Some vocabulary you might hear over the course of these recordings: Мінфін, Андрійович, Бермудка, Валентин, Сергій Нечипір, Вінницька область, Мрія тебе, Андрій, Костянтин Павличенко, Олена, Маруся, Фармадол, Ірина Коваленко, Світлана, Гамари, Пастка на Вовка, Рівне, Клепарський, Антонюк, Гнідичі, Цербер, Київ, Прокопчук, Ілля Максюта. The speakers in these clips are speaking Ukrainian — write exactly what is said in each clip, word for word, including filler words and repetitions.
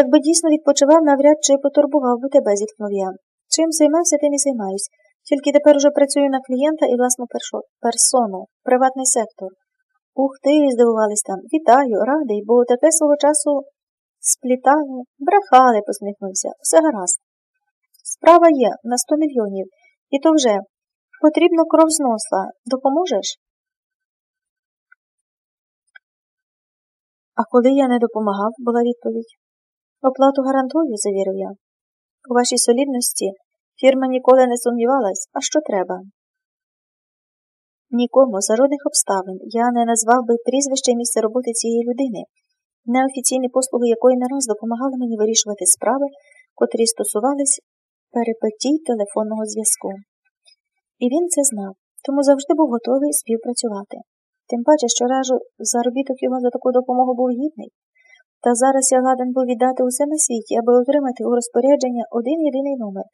Якби дійсно відпочивав, навряд чи потурбував би тебе, зітхнув я. Чим займався, тим і займаюсь. Тільки тепер уже працюю на клієнта і власну першо... персону, приватний сектор. Ух ти, здивувались там. Вітаю, радий, бо таке свого часу сплітали, брехали, посміхнувся. Все гаразд. Справа є на сто мільйонів. І то вже. Потрібно кров з носа. Допоможеш? А коли я не допомагав, була відповідь. Оплату гарантую, завірив я. У вашій солідності фірма ніколи не сумнівалась, а що треба? Нікому за жодних обставин я не назвав би прізвище і місце роботи цієї людини, неофіційні послуги якої не раз допомагали мені вирішувати справи, котрі стосувались перипетій телефонного зв'язку. І він це знав, тому завжди був готовий співпрацювати. Тим паче, що разу заробіток його за таку допомогу був гідний. Та зараз я ладен був віддати усе на світі, аби отримати у розпорядження один-єдиний номер,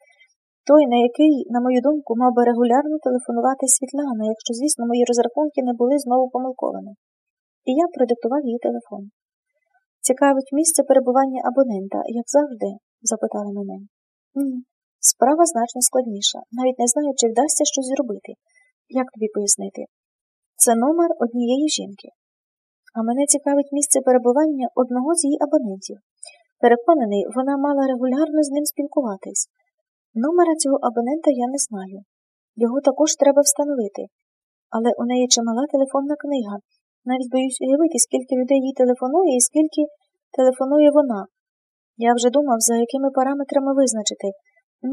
той, на який, на мою думку, мав би регулярно телефонувати Світлана, якщо, звісно, мої розрахунки не були знову помилковані. І я продиктував їй телефон. «Цікавить місце перебування абонента, як завжди?» – запитала мене. «Ні, справа значно складніша, навіть не знаю, чи вдасться щось зробити. Як тобі пояснити? Це номер однієї жінки. А мене цікавить місце перебування одного з її абонентів. Переконаний, вона мала регулярно з ним спілкуватись. Номера цього абонента я не знаю. Його також треба встановити. Але у неї чимала телефонна книга. Навіть боюсь уявити, скільки людей їй телефонує і скільки телефонує вона. Я вже думав, за якими параметрами визначити.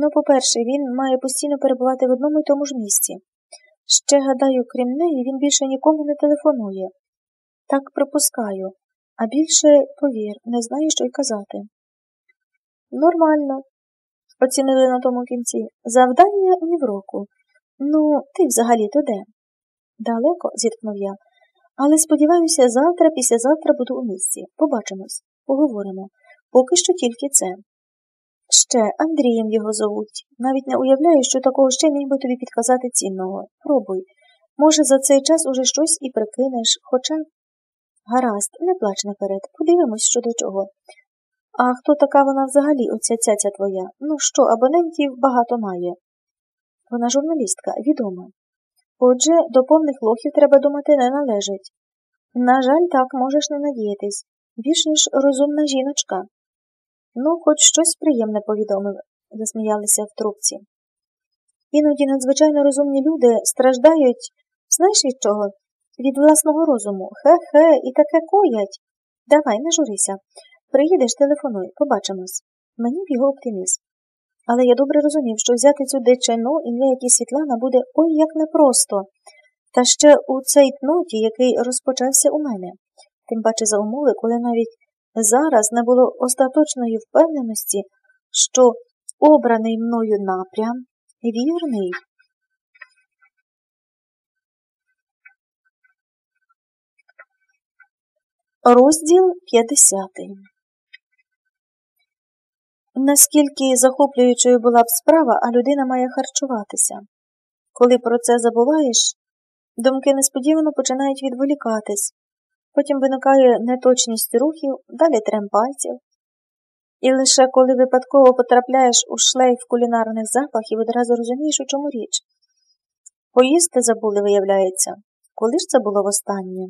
Ну, по-перше, він має постійно перебувати в одному й тому ж місці. Ще, гадаю, крім неї, він більше нікому не телефонує. Так припускаю. А більше, повір, не знаю, що й казати». «Нормально», – оцінили на тому кінці. «Завдання ні в року. Ну, ти взагалі-то де?» «Далеко», – зіткнув я. «Але сподіваюся, завтра, післязавтра буду у місці. Побачимось, поговоримо. Поки що тільки це. Ще Андрієм його зовуть. Навіть не уявляю, що такого ще міг би тобі підказати цінного. Пробуй. Може, за цей час уже щось і прикинеш, хоча...» «Гаразд, не плач наперед, подивимось, що до чого. А хто така вона взагалі, оця цяця твоя? Ну що, абонентів багато має?» «Вона журналістка, відома. Отже, до повних лохів треба думати не належить. На жаль, так можеш не надіятись. Більш ніж розумна жіночка». «Ну, хоч щось приємне повідомив», – засміялися в трубці. «Іноді надзвичайно розумні люди страждають, знаєш від чого? Від власного розуму. Хе-хе, і таке коять. Давай, не журися. Приїдеш, телефонуй, побачимось». Мені в його оптимізм. Але я добре розумів, що взяти цю дичину, ім'я якій Світлана, буде ой як непросто. Та ще у цей тноті, який розпочався у мене. Тим паче за умови, коли навіть зараз не було остаточної впевненості, що обраний мною напрям вірний. Розділ п'ятдесятий. Наскільки захоплюючою була б справа, а людина має харчуватися. Коли про це забуваєш, думки несподівано починають відволікатись, потім виникає неточність рухів, далі трем пальців. І лише коли випадково потрапляєш у шлейф кулінарних запахів, одразу розумієш, у чому річ. Поїсти забули, виявляється. Коли ж це було востаннє?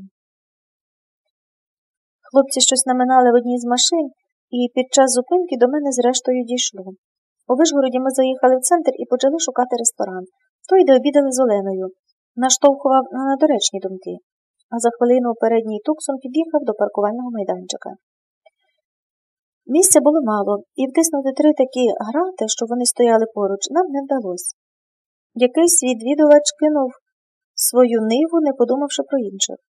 Хлопці щось наминали в одній з машин, і під час зупинки до мене зрештою дійшло. У Вишгороді ми заїхали в центр і почали шукати ресторан, той, де обідали з Оленою. Наштовхував на недоречні думки, а за хвилину передній Туксон під'їхав до паркувального майданчика. Місця було мало, і втиснути три такі грати, що вони стояли поруч, нам не вдалося. Якийсь відвідувач кинув свою ниву, не подумавши про інших.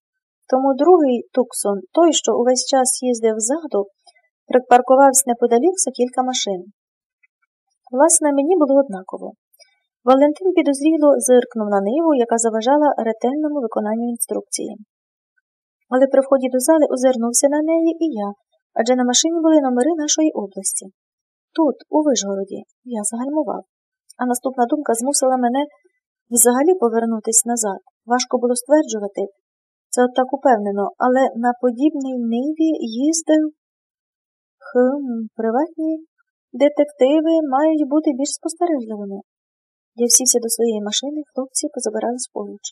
Тому другий Туксон, той, що увесь час їздив ззаду, припаркувався неподалік за кілька машин. Власне, мені було однаково. Валентин підозріло зиркнув на ниву, яка заважала ретельному виконанню інструкції. Але при вході до зали озирнувся на неї і я, адже на машині були номери нашої області. Тут, у Вишгороді, я загальмував, а наступна думка змусила мене взагалі повернутися назад. Важко було стверджувати, це от так упевнено, але на подібній ниві їздив Хм, приватні детективи мають бути більш спостережливими. Я сівся до своєї машини, хлопці позабирались поруч.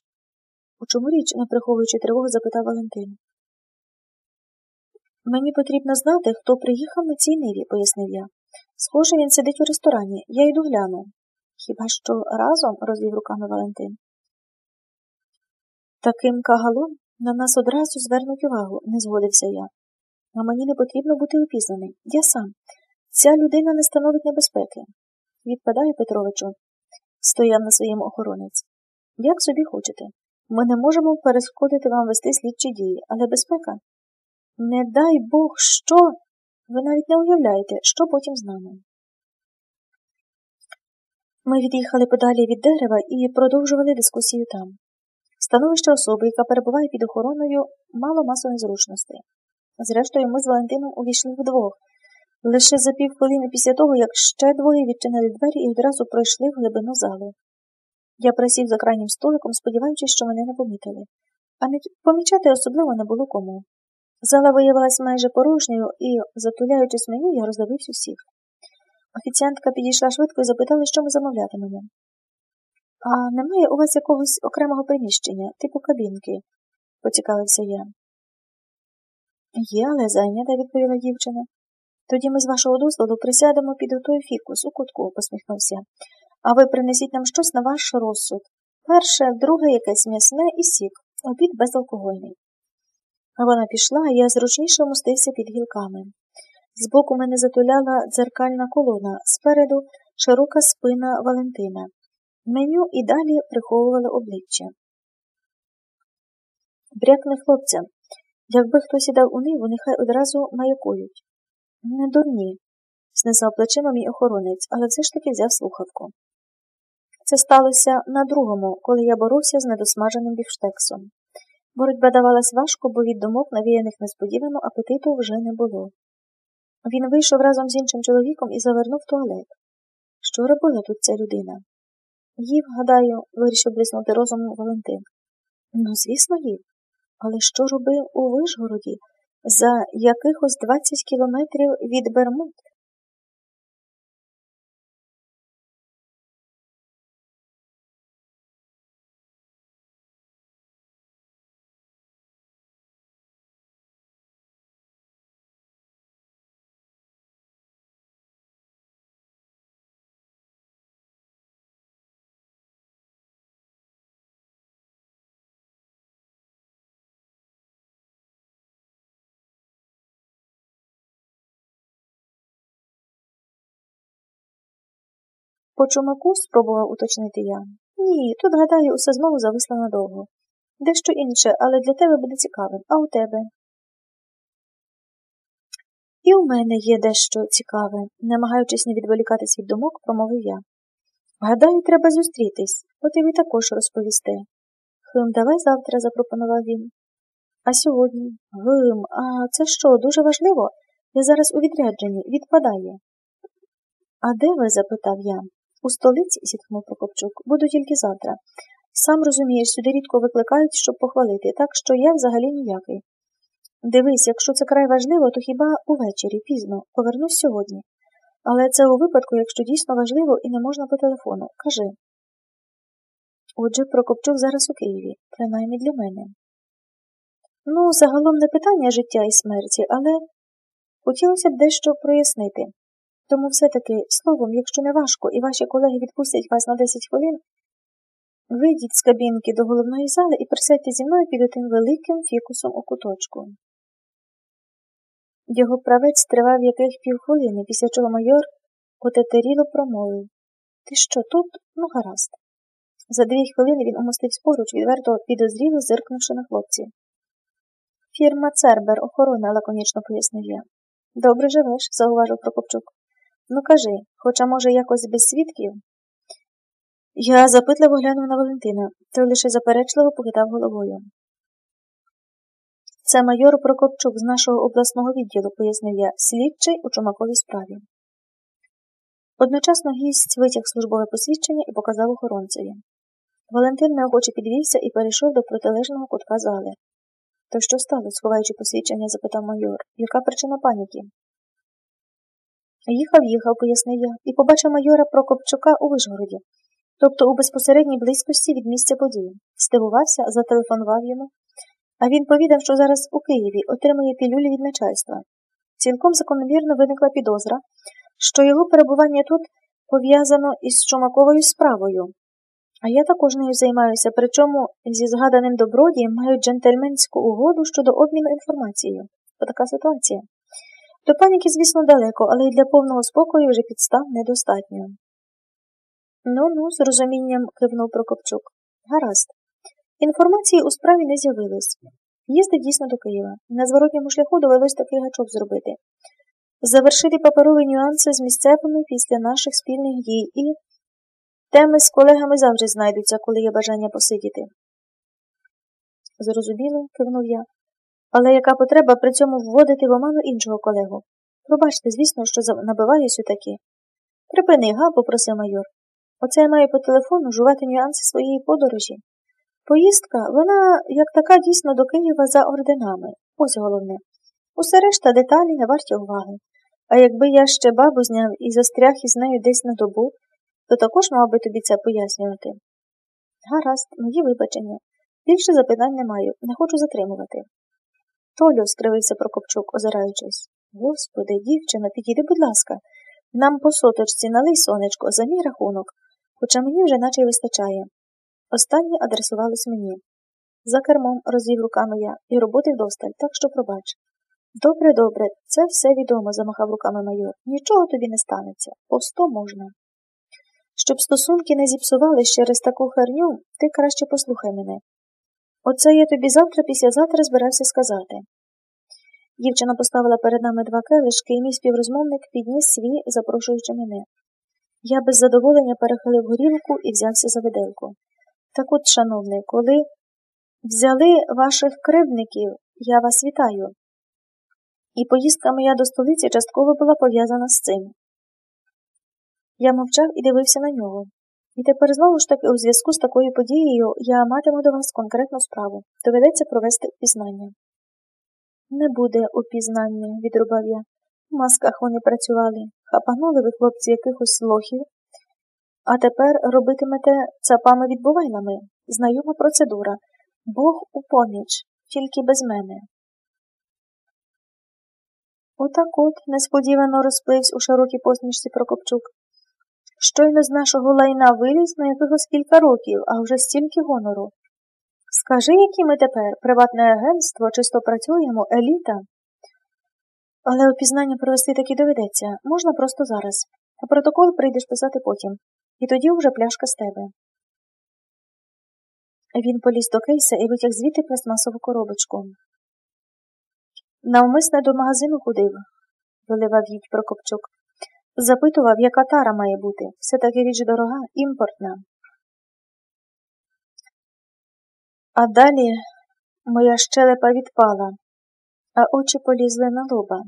У чому річ, не приховуючи тривогу, запитав Валентин. Мені потрібно знати, хто приїхав на цій ниві, пояснив я. Схоже, він сидить у ресторані, я йду гляну. Хіба що разом, розвів руками Валентин. Таким кагалом на нас одразу звернуть увагу, не згодився я. А мені не потрібно бути упізнаним. Я сам. Ця людина не становить небезпеки. Відпадає Петровичу. Стояв на своєму охоронець. Як собі хочете. Ми не можемо перешкодити вам вести слідчі дії, але безпека. Не дай Бог, що? Ви навіть не уявляєте, що потім з нами. Ми від'їхали подалі від дерева і продовжували дискусію там. Становище особи, яка перебуває під охороною, мало масової зручності. Зрештою, ми з Валентином увійшли вдвох. Лише за півхвилини після того, як ще двоє відчинили двері і одразу пройшли в глибину зали. Я присів за крайнім столиком, сподіваючись, що мене не помітили. А помічати особливо не було кому. Зала виявилась майже порожньою і, затуляючись мені, я роздивився усіх. Офіціантка підійшла швидко і запитала, що ми замовлятимемо. «А немає у вас якогось окремого приміщення, типу кабінки?» – поцікавився я. «Є, але зайнята», – відповіла дівчина. «Тоді ми з вашого дозволу присядемо під отой фікус у кутку», – посміхнувся. «А ви принесіть нам щось на ваш розсуд. Перше, друге якесь м'ясне і сік, обід безалкогольний». Вона пішла, а я зручніше вмостився під гілками. Збоку мене затуляла дзеркальна колона, спереду – широка спина Валентина. Меню і далі приховували обличчя. Брякне хлопцям. Якби хтось ідав у ниву, нехай одразу маякують. Не дурні, знизав плечима мій охоронець, але все ж таки взяв слухавку. Це сталося на другому, коли я боровся з недосмаженим бівштексом. Боротьба давалась важко, бо від думок, навіяних несподівано, апетиту вже не було. Він вийшов разом з іншим чоловіком і завернув туалет. Що робила тут ця людина? Їв, гадаю, вирішив блиснути розумом Валентин. Ну, звісно, їв. Але що робив у Вишгороді за якихось двадцять кілометрів від Бермуд? По Чумаку спробував уточнити я. Ні, тут, гадаю, усе знову зависло надовго. Дещо інше, але для тебе буде цікавим, а у тебе? І у мене є дещо цікаве, намагаючись не відволікатись від думок, промовив я. Гадаю, треба зустрітись, от і ви також розповісте. Хм, давай завтра, запропонував він. А сьогодні? Гм, а це що, дуже важливо? Я зараз у відрядженні, відпадає. А де ви, запитав я. У столиці, зітхнув Прокопчук, буду тільки завтра. Сам розумієш, сюди рідко викликають, щоб похвалити, так що я взагалі ніякий. Дивись, якщо це край важливо, то хіба увечері, пізно, повернусь сьогодні. Але це у випадку, якщо дійсно важливо і не можна по телефону. Кажи. Отже, Прокопчук зараз у Києві, принаймні для мене. Ну, загалом не питання життя і смерті, але хотілося б дещо прояснити. Тому все-таки, словом, якщо не важко, і ваші колеги відпустять вас на десять хвилин, вийдіть з кабінки до головної зали і присядьте зі мною під отим великим фікусом у куточку. Його правець тривав яких півхвилини, після чого майор отетеріло промовив. Ти що, тут? Ну, гаразд. За дві хвилини він умостився поруч, відверто підозріло зиркнувши на хлопці. Фірма «Цербер», охорона, лаконічно пояснив я. Добре живеш, зауважив Прокопчук. Ну, кажи, хоча, може, якось без свідків? Я запитливо глянув на Валентина, той лише заперечливо похитав головою. Це майор Прокопчук з нашого обласного відділу, пояснив я, слідчий у Чумаковій справі. Одночасно гість витяг службове посвідчення і показав охоронцеві. Валентин неохоче підвівся і перейшов до протилежного кутка зали. То що стало, сховаючи посвідчення, запитав майор. Яка причина паніки? Їхав-їхав, пояснив я, і побачив майора Прокопчука у Вишгороді, тобто у безпосередній близькості від місця події. Здивувався, зателефонував йому. А він повідав, що зараз у Києві отримує пілюлі від начальства. Цілком закономірно виникла підозра, що його перебування тут пов'язано із Чумаковою справою. А я також нею займаюся, причому зі згаданим добродієм маю джентльменську угоду щодо обміну інформацією. Отака ситуація. До паніки, звісно, далеко, але й для повного спокою вже підстав недостатньо. Ну-ну, з розумінням кивнув Прокопчук. Гаразд. Інформації у справі не з'явилось. Їздив дійсно до Києва. На зворотньому шляху довелось такий гачок зробити. Завершити паперові нюанси з місцевими після наших спільних дій і... Теми з колегами завжди знайдуться, коли є бажання посидіти. Зрозуміло, кивнув я. Але яка потреба при цьому вводити в оману іншого колегу? Пробачте, звісно, що набиваюсь такі. Припини, га, попросив майор. Оце я маю по телефону жувати нюанси своєї подорожі. Поїздка, вона, як така, дійсно до Києва за орденами. Ось головне. Усе решта деталі не варті уваги. А якби я ще бабу зняв і застряг із нею десь на добу, то також мав би тобі це пояснювати. Гаразд, мої вибачення. Більше запитань не маю, не хочу затримувати. Толю, скривився Прокопчук, озираючись. Господи, дівчина, підійди, будь ласка. Нам по соточці налий, сонечко, за мій рахунок, хоча мені вже наче й вистачає. Останнє адресувалось мені. За кермом розвів руками я і роботи вдосталь, так що пробач. Добре, добре, це все відомо, замахав руками майор. Нічого тобі не станеться, по сто можна. Щоб стосунки не зіпсувались через таку херню, ти краще послухай мене. Оце я тобі завтра-післязавтра збирався сказати. Дівчина поставила перед нами два келишки, і мій співрозмовник підніс свій, запрошуючи мене. Я без задоволення перехилив горілку і взявся за виделку. Так от, шановний, коли взяли ваших кривдників, я вас вітаю. І поїздка моя до столиці частково була пов'язана з цим. Я мовчав і дивився на нього. І тепер знову ж таки у зв'язку з такою подією я матиму до вас конкретну справу. Доведеться провести упізнання. Не буде упізнання, відрубав я. В масках вони працювали. Хапанули ви, хлопці, якихось лохів. А тепер робитимете цапами від бувайлами. Знайома процедура. Бог у поміч, тільки без мене. Отак от несподівано розпливсь у широкій посмішці Прокопчук. Щойно з нашого лайна виліз на якихось кілька років, а вже стільки гонору. Скажи, які ми тепер, приватне агентство, чисто працюємо, еліта? Але опізнання провести таки доведеться, можна просто зараз. А протокол прийдеш писати потім, і тоді вже пляшка з тебе. Він поліз до кейса і витяг звідти пластмасову коробочку. Навмисне до магазину ходив, виливав їдь Прокопчук. Запитував, яка тара має бути. Все-таки річ дорога, імпортна. А далі моя щелепа відпала, а очі полізли на лоба.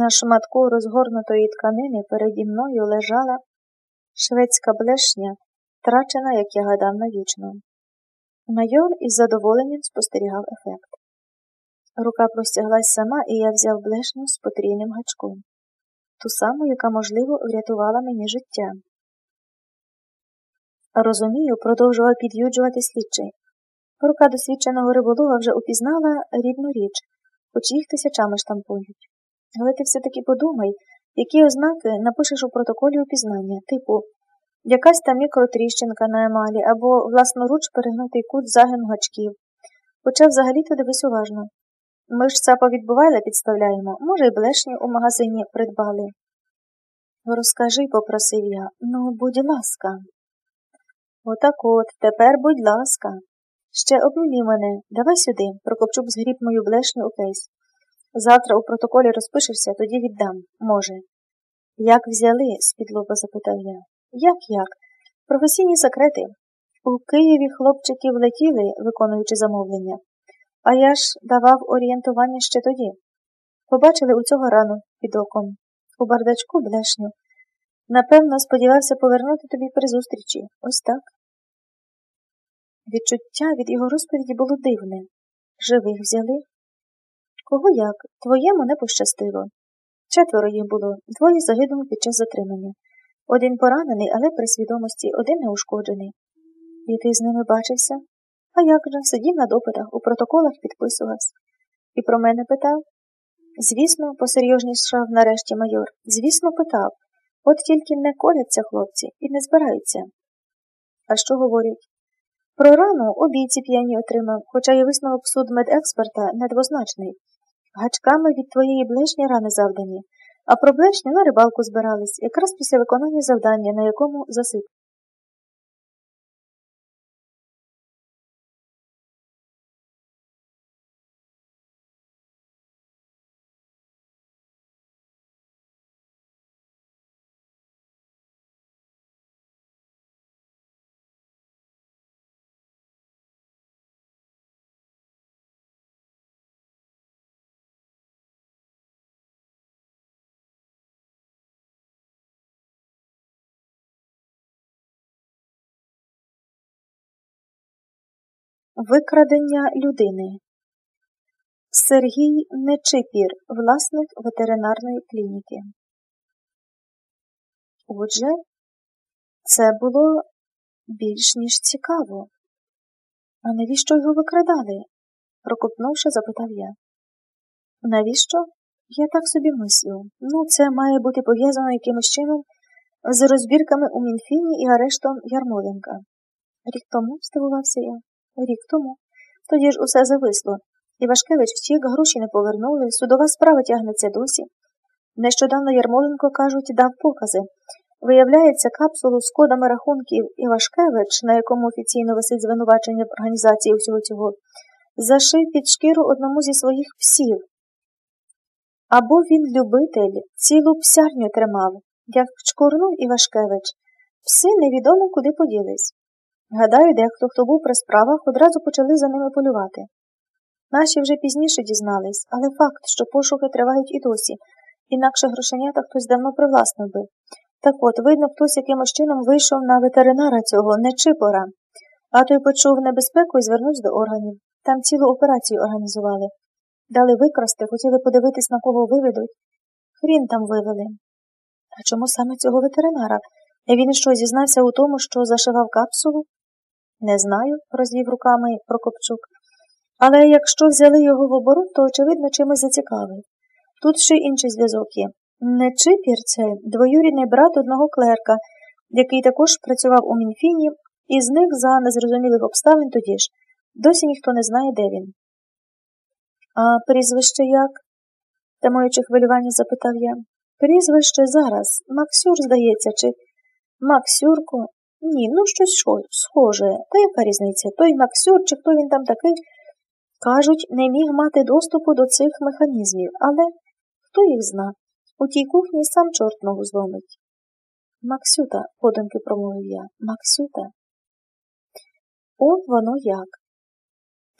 На шматку розгорнутої тканини переді мною лежала шведська блешня, втрачена, як я гадав, навічно. Майор із задоволенням спостерігав ефект. Рука простяглась сама, і я взяв блешню з потрійним гачком. Ту саму, яка, можливо, врятувала мені життя. Розумію, продовжував під'юджувати слідчий. Рука досвідченого риболова вже упізнала рідну річ, хоч їх тисячами штампують. Але ти все-таки подумай, які ознаки напишеш у протоколі упізнання, типу якась там мікротріщинка на емалі або власноруч перегнутий кут загину гачків. Хоча взагалі-то дивись уважно. Ми ж цапа від бувайла підставляємо, може, й блешню у магазині придбали. Розкажи, попросив я, ну, будь ласка. Отак от, тепер, будь ласка. Ще обнімі мене, давай сюди, Прокопчук згріб мою блешню у кейс. Завтра у протоколі розпишешся, тоді віддам, може. Як взяли, спідлоба запитав я. Як-як? Професійні секрети. У Києві хлопчики влетіли, виконуючи замовлення. А я ж давав орієнтування ще тоді. Побачили у цього рану під оком. У бардачку блешню. Напевно, сподівався повернути тобі при зустрічі. Ось так. Відчуття від його розповіді було дивне. Живих взяли. Кого як? Твоєму не пощастило. Четверо їх було, двоє загинули під час затримання. Один поранений, але при свідомості, один неушкоджений. І ти з ними бачився? А як же, сидів на допитах, у протоколах підписувався. І про мене питав? Звісно, посерйознішав нарешті майор, звісно, питав. От тільки не коляться хлопці і не збираються. А що говорять? Про рану обійці п'яні отримав, хоча й висновок судмедексперта недвозначний. Гачками від твоєї блешні рани завдані, а про блешню на рибалку збирались, якраз після виконання завдання, на якому засип. Викрадення людини. Сергій Нечипір, власник ветеринарної клініки. Отже, це було більш ніж цікаво. А навіщо його викрадали? Прокопнувши, запитав я. Навіщо? Я так собі мислю. Ну, це має бути пов'язано якимось чином з розбірками у Мінфіні і арештом Ярмоленка. Рік тому здивувався я. Рік тому. Тоді ж усе зависло. Івашкевич втік, гроші не повернули, судова справа тягнеться досі. Нещодавно Ярмоленко, кажуть, дав покази. Виявляється, капсулу з кодами рахунків Івашкевич, на якому офіційно висить звинувачення в організації всього цього, зашив під шкіру одному зі своїх псів. Або він, любитель, цілу псярню тримав, як вчкурнув Івашкевич. Пси невідомо куди поділись. Гадаю, дехто, хто був при справах, одразу почали за ними полювати. Наші вже пізніше дізнались, але факт, що пошуки тривають і досі, інакше грошенята хтось давно привласнив би. Так от, видно, хтось якимось чином вийшов на ветеринара цього, не чипора. А той почув небезпеку і звернувся до органів. Там цілу операцію організували. Дали викрасти, хотіли подивитись, на кого виведуть. Хрін там вивели. А чому саме цього ветеринара? Він що, зізнався у тому, що зашивав капсулу? Не знаю, розвів руками Прокопчук. Але якщо взяли його в оборот, то, очевидно, чимось зацікавив. Тут ще інший зв'язок є. Нечипір – це двоюрідний брат одного клерка, який також працював у Мінфіні, і зник за незрозумілих обставин тоді ж. Досі ніхто не знає, де він. А прізвище як? Та маючи хвилювання запитав я. Прізвище зараз. Максюр, здається, чи... Максюрку? Ні, ну щось схоже. Та яка різниця? Той Максюр, чи хто він там такий? Кажуть, не міг мати доступу до цих механізмів, але хто їх зна? У тій кухні сам чорт ногу зломить. Максюта, подумки промовив я. Максюта. О, воно як.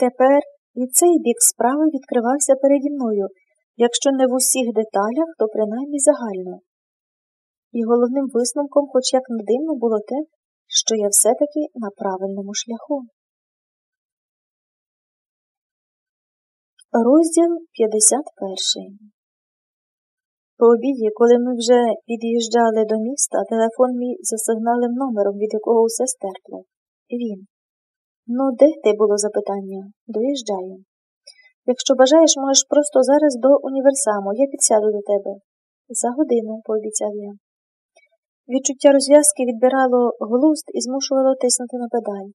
Тепер і цей бік справи відкривався переді мною, якщо не в усіх деталях, то принаймні загально. І головним висновком, хоч як не дивно, було те, що я все-таки на правильному шляху. Розділ п'ятдесят перший. По обіді, коли ми вже під'їжджали до міста, телефон мій засигналив номером, від якого усе стерпло. Він. Ну, де ти було запитання? Доїжджаю. Якщо бажаєш, можеш просто зараз до універсаму, я підсяду до тебе. За годину, пообіцяв я. Відчуття розв'язки відбирало глузд і змушувало тиснути на педаль.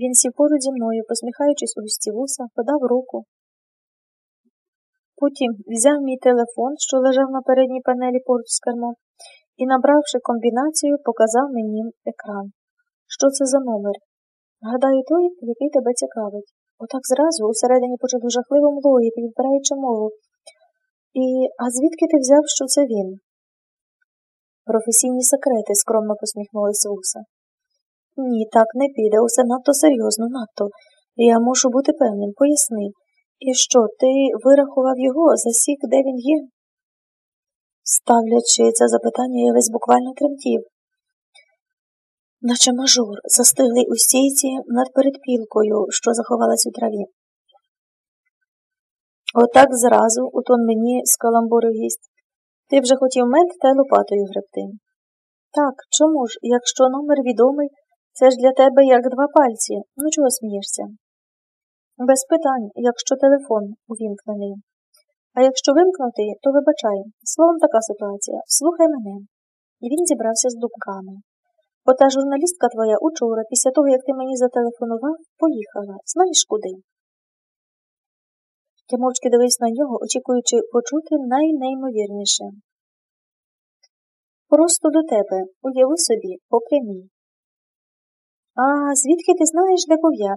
Він сів поруч зі мною, посміхаючись у густі вуса, подав руку. Потім взяв мій телефон, що лежав на передній панелі поруч з кермом, і, набравши комбінацію, показав мені екран. Що це за номер? Гадаю, той, який тебе цікавить. Отак зразу усередині почало жахливо млоїти, відбираючи мову. І, а звідки ти взяв, що це він? Професійні секрети, скромно посміхнулися вуса. Ні, так не піде, усе надто серйозно, надто. Я мушу бути певним, поясни. І що, ти вирахував його, засік, де він є? Ставлячи це запитання, я весь буквально тремтів. Наче мажор, застиглий у стійці над передпілкою, що заховалась у траві. Отак зразу, у тон мені скаламбурив гість, Ти вже хотів мед та лопатою гребти. Так, чому ж, якщо номер відомий, це ж для тебе як два пальці, ну чого смієшся? Без питань, якщо телефон увімкнений. А якщо вимкнутий, то вибачай, словом така ситуація, слухай мене. І він зібрався з думками. Бо та журналістка твоя учора, після того, як ти мені зателефонував, поїхала, знаєш куди? Ти мовчки дивись на нього, очікуючи почути найнеймовірніше. Просто до тебе, уяви собі, попрямі. А звідки ти знаєш, де був я?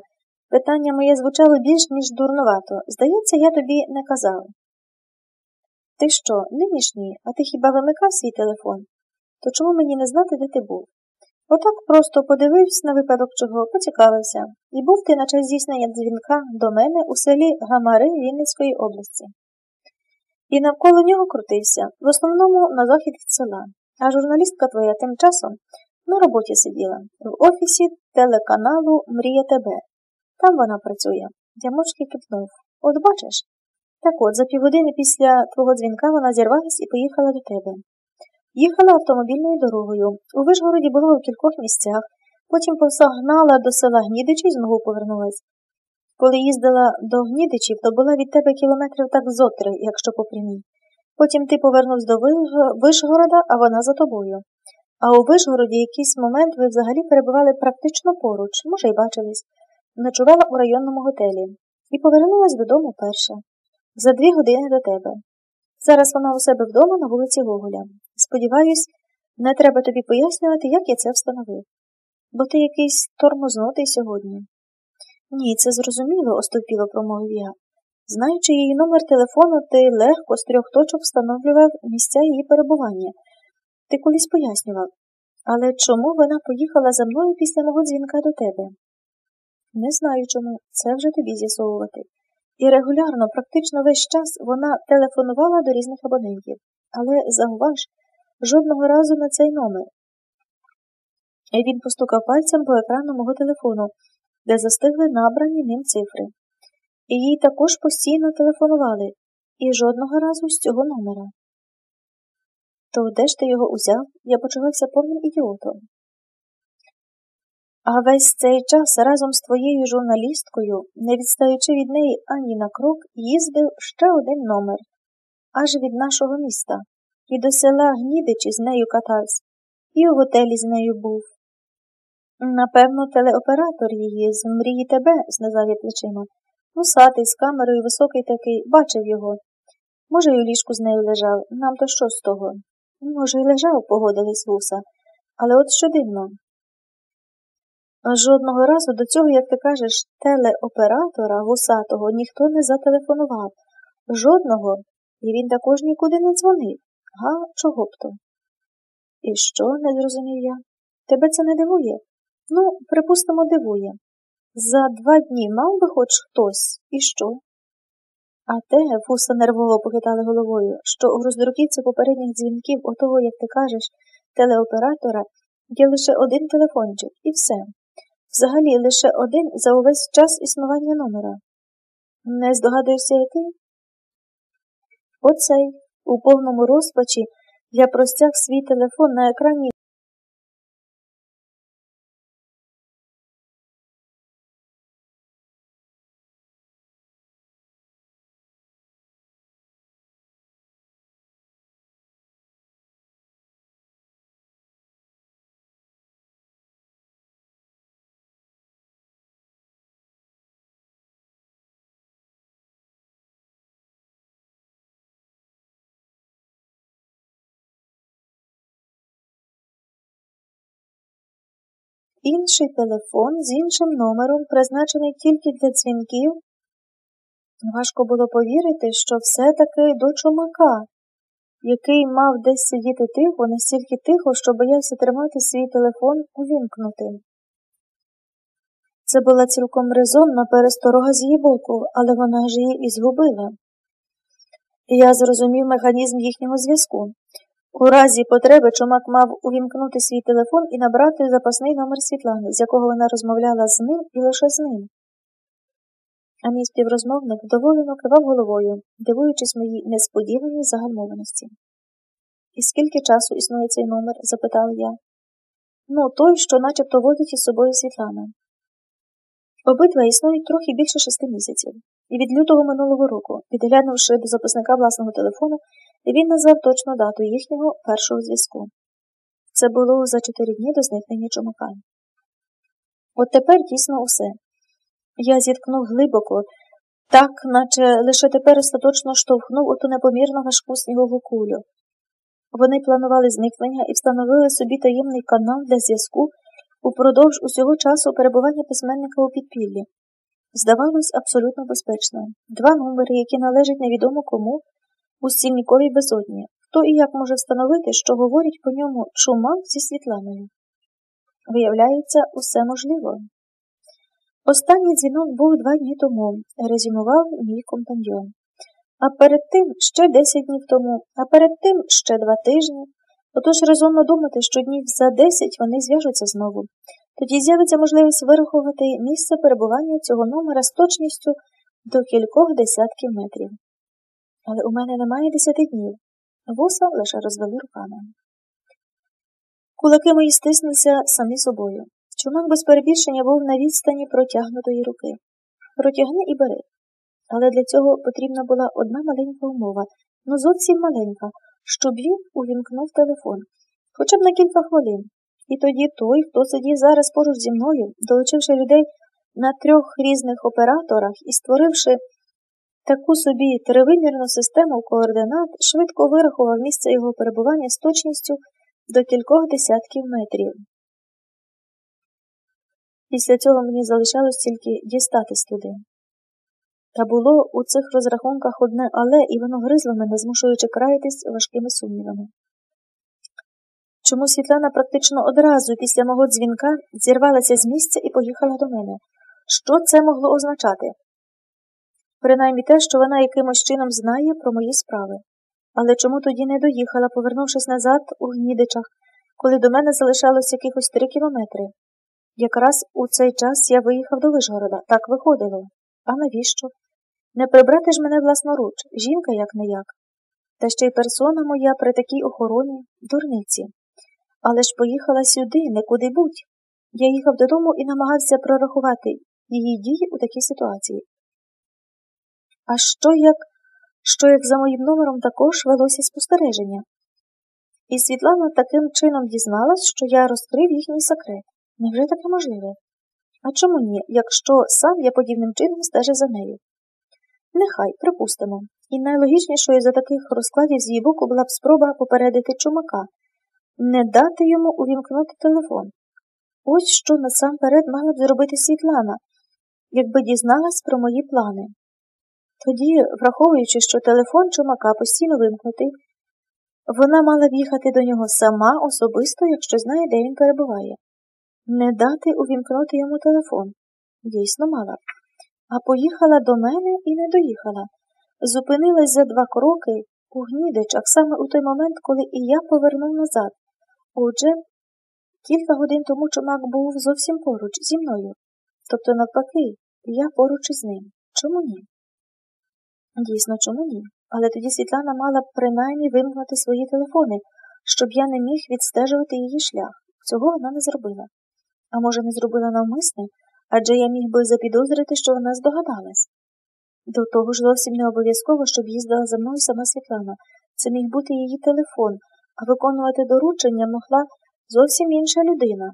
Питання моє звучало більш, ніж дурновато. Здається, я тобі не казав. Ти що, нинішній? А ти хіба вимикав свій телефон? То чому мені не знати, де ти був? Отак просто подивився на випадок чого, поцікавився. І був ти на час здійснення дзвінка до мене у селі Гамари Вінницької області. І навколо нього крутився, в основному на захід від села. А журналістка твоя тим часом на роботі сиділа, в офісі телеканалу «Мрія тебе». Там вона працює. Я мовчки кивнув. От бачиш? Так от, за півгодини після твого дзвінка вона зірвалась і поїхала до тебе. Їхала автомобільною дорогою. У Вишгороді була у кількох місцях, потім повсагнала до села Гнідичі і знову повернулась. Коли їздила до Гнідичів, то була від тебе кілометрів так зо три, якщо по прямій. Потім ти повернувся до Вишгорода, а вона за тобою. А у Вишгороді якийсь момент ви взагалі перебували практично поруч, може й бачились. Ночувала у районному готелі. І повернулась додому перша. За дві години до тебе. Зараз вона у себе вдома на вулиці Гоголя. Сподіваюсь, не треба тобі пояснювати, як я це встановив. Бо ти якийсь тормознутий сьогодні. Ні, це зрозуміло, остовпіло промовив я. Знаючи її номер телефону, ти легко з трьох точок встановлював місця її перебування. Ти колись пояснював. Але чому вона поїхала за мною після мого дзвінка до тебе? Не знаю чому, це вже тобі з'ясовувати. І регулярно, практично весь час, вона телефонувала до різних абонентів. Але, зауваж, жодного разу на цей номер. І він постукав пальцем по екрану мого телефону, де застигли набрані ним цифри. І їй також постійно телефонували. І жодного разу з цього номера. То де ж ти його узяв? Я почувався повним ідіотом. А весь цей час разом з твоєю журналісткою, не відстаючи від неї ані на крок, їздив ще один номер, аж від нашого міста, і до села Гнідичі з нею катався, і у готелі з нею був. Напевно, телеоператор її з «Мрії тебе», знизав я плечима, усатий, з камерою, високий такий, бачив його. Може, й у ліжку з нею лежав, нам то що з того? Може, й лежав, погодились вуса, але от що дивно. Жодного разу до цього, як ти кажеш, телеоператора гусатого ніхто не зателефонував. Жодного. І він також нікуди не дзвонив. Га, чого б то? І що, не зрозумів я? Тебе це не дивує? Ну, припустимо, дивує. За два дні мав би хоч хтось. І що? А те, фуса нервово похитали головою, що у роздруківці попередніх дзвінків у того, як ти кажеш, телеоператора є лише один телефончик, і все. Взагалі, лише один за увесь час існування номера. Не здогадуєшся і ти? Оцей, у повному розпачі, я простяг свій телефон на екрані. Інший телефон з іншим номером, призначений тільки для дзвінків. Важко було повірити, що все-таки до Чумака, який мав десь сидіти тихо, настільки тихо, що боявся тримати свій телефон увімкнутим. Це була цілком резонна пересторога з її боку, але вона ж її і згубила. Я зрозумів механізм їхнього зв'язку. У разі потреби Чумак мав увімкнути свій телефон і набрати запасний номер Світлани, з якого вона розмовляла з ним і лише з ним. А мій співрозмовник доволено кивав головою, дивуючись моїй несподіваній загальмованості. І скільки часу існує цей номер? – запитав я. Ну, той, що начебто водить із собою Світлана. Обидва існують трохи більше шести місяців. І від лютого минулого року, підглянувши до записника власного телефону, він назвав точну дату їхнього першого зв'язку. Це було за чотири дні до зникнення Чумака. От тепер дійсно усе. Я зіткнув глибоко, так, наче лише тепер остаточно штовхнув оту непомірно важку снігову кулю. Вони планували зникнення і встановили собі таємний канал для зв'язку упродовж усього часу перебування письменника у підпіллі. Здавалось, абсолютно безпечно. Два номери, які належать невідомо кому, у стільниковій безодні. Хто і як може встановити, що говорять по ньому Чумак зі Світланою? Виявляється, усе можливо. Останній дзвінок був два дні тому, резюмував мій компаньйон. А перед тим ще десять днів тому, а перед тим ще два тижні. Отож резонно думати, що днів за десять вони зв'яжуться знову. Тоді з'явиться можливість вирахувати місце перебування цього номера з точністю до кількох десятків метрів. Але у мене немає десяти днів. Вуса лише розвели руками. Кулаки мої стиснулися самі собою. Чумак без перебільшення був на відстані протягнутої руки. Протягни і бери. Але для цього потрібна була одна маленька умова, ну зовсім маленька, щоб він увімкнув телефон, хоча б на кілька хвилин. І тоді той, хто сидів зараз поруч зі мною, долучивши людей на трьох різних операторах і створивши таку собі тривимірну систему координат, швидко вирахував місце його перебування з точністю до кількох десятків метрів. Після цього мені залишалось тільки дістатись туди. Та було у цих розрахунках одне але, і воно гризло мене, змушуючи краятись важкими сумнівами. Чому Світлана практично одразу після мого дзвінка зірвалася з місця і поїхала до мене? Що це могло означати? Принаймні те, що вона якимось чином знає про мої справи. Але чому тоді не доїхала, повернувшись назад у Гнідичах, коли до мене залишалось якихось три кілометри? Якраз у цей час я виїхав до Вишгорода, так виходило. А навіщо? Не прибрати ж мене власноруч, жінка як-не-як. Та ще й персона моя при такій охороні – дурниці. Але ж поїхала сюди, не куди-будь. Я їхав додому і намагався прорахувати її дії у такій ситуації. А що як, що як за моїм номером також велося спостереження? І Світлана таким чином дізналась, що я розкрив їхній секрет. Невже таке можливо? А чому ні, якщо сам я подібним чином стежу за нею? Нехай, припустимо. І найлогічнішою за таких розкладів з її боку була б спроба попередити Чумака, не дати йому увімкнути телефон. Ось що насамперед мала б зробити Світлана, якби дізналась про мої плани. Тоді, враховуючи, що телефон Чумака постійно вимкнутий, вона мала б їхати до нього сама особисто, якщо знає, де він перебуває. Не дати увімкнути йому телефон. Дійсно мала. А поїхала до мене і не доїхала. Зупинилась за два кроки у Гнідичах, саме у той момент, коли і я повернув назад. Отже, кілька годин тому Чумак був зовсім поруч зі мною. Тобто, навпаки, я поруч із ним. Чому ні? Дійсно, чому ні? Але тоді Світлана мала б принаймні вимкнути свої телефони, щоб я не міг відстежувати її шлях. Цього вона не зробила. А може, не зробила навмисне, адже я міг би запідозрити, що вона здогадалась. До того ж, зовсім не обов'язково, щоб їздила за мною сама Світлана. Це міг бути її телефон, а виконувати доручення могла зовсім інша людина.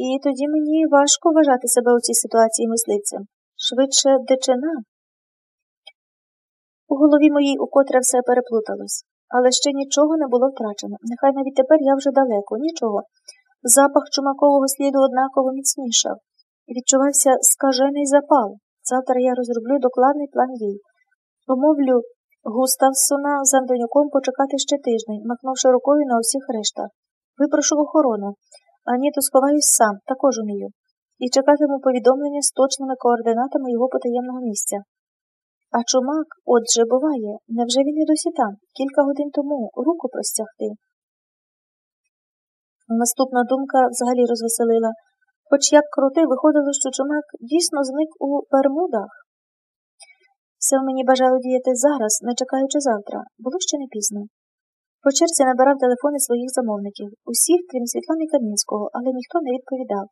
І тоді мені важко вважати себе у цій ситуації мисливцем. Швидше дичина. У голові моїй укотре все переплуталось. Але ще нічого не було втрачено. Нехай навіть тепер я вже далеко. Нічого. Запах чумакового сліду однаково міцнішав. Відчувався скажений запал. Завтра я розроблю докладний план дій. Умовлю Густавсона з Антонюком почекати ще тиждень, махнувши рукою на усіх рештах. Випрошу охорону. А ні, то сховаюсь сам, також умію. І чекатиму повідомлення з точними координатами його потаємного місця. А Чумак, отже, буває, невже він і досі там, кілька годин тому, руку простягти? Наступна думка взагалі розвеселила. Хоч як крути, виходило, що Чумак дійсно зник у Бермудах. Все в мені бажало діяти зараз, не чекаючи завтра. Було ще не пізно. По черзі набирав телефони своїх замовників, усіх, крім Світлани Камінського, але ніхто не відповідав.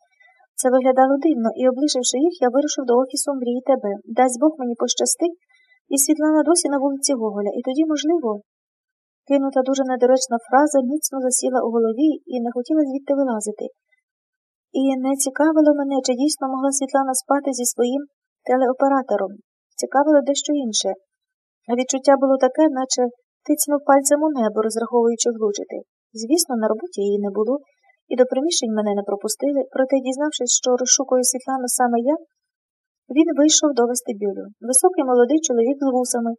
Це виглядало дивно, і, облишивши їх, я вирушив до офісу «Мрії тебе». Дасть Бог мені пощастить, і Світлана досі на вулиці Гоголя, і тоді, можливо, кинута дуже недоречна фраза міцно засіла у голові і не хотіла звідти вилазити. І не цікавило мене, чи дійсно могла Світлана спати зі своїм телеоператором. Цікавило дещо інше. Відчуття було таке, наче тицнув пальцем у небо, розраховуючи влучити. Звісно, на роботі її не було, і до приміщень мене не пропустили, проте, дізнавшись, що розшукує Світлану саме я, він вийшов до вестибюлю. Високий молодий чоловік з вусами,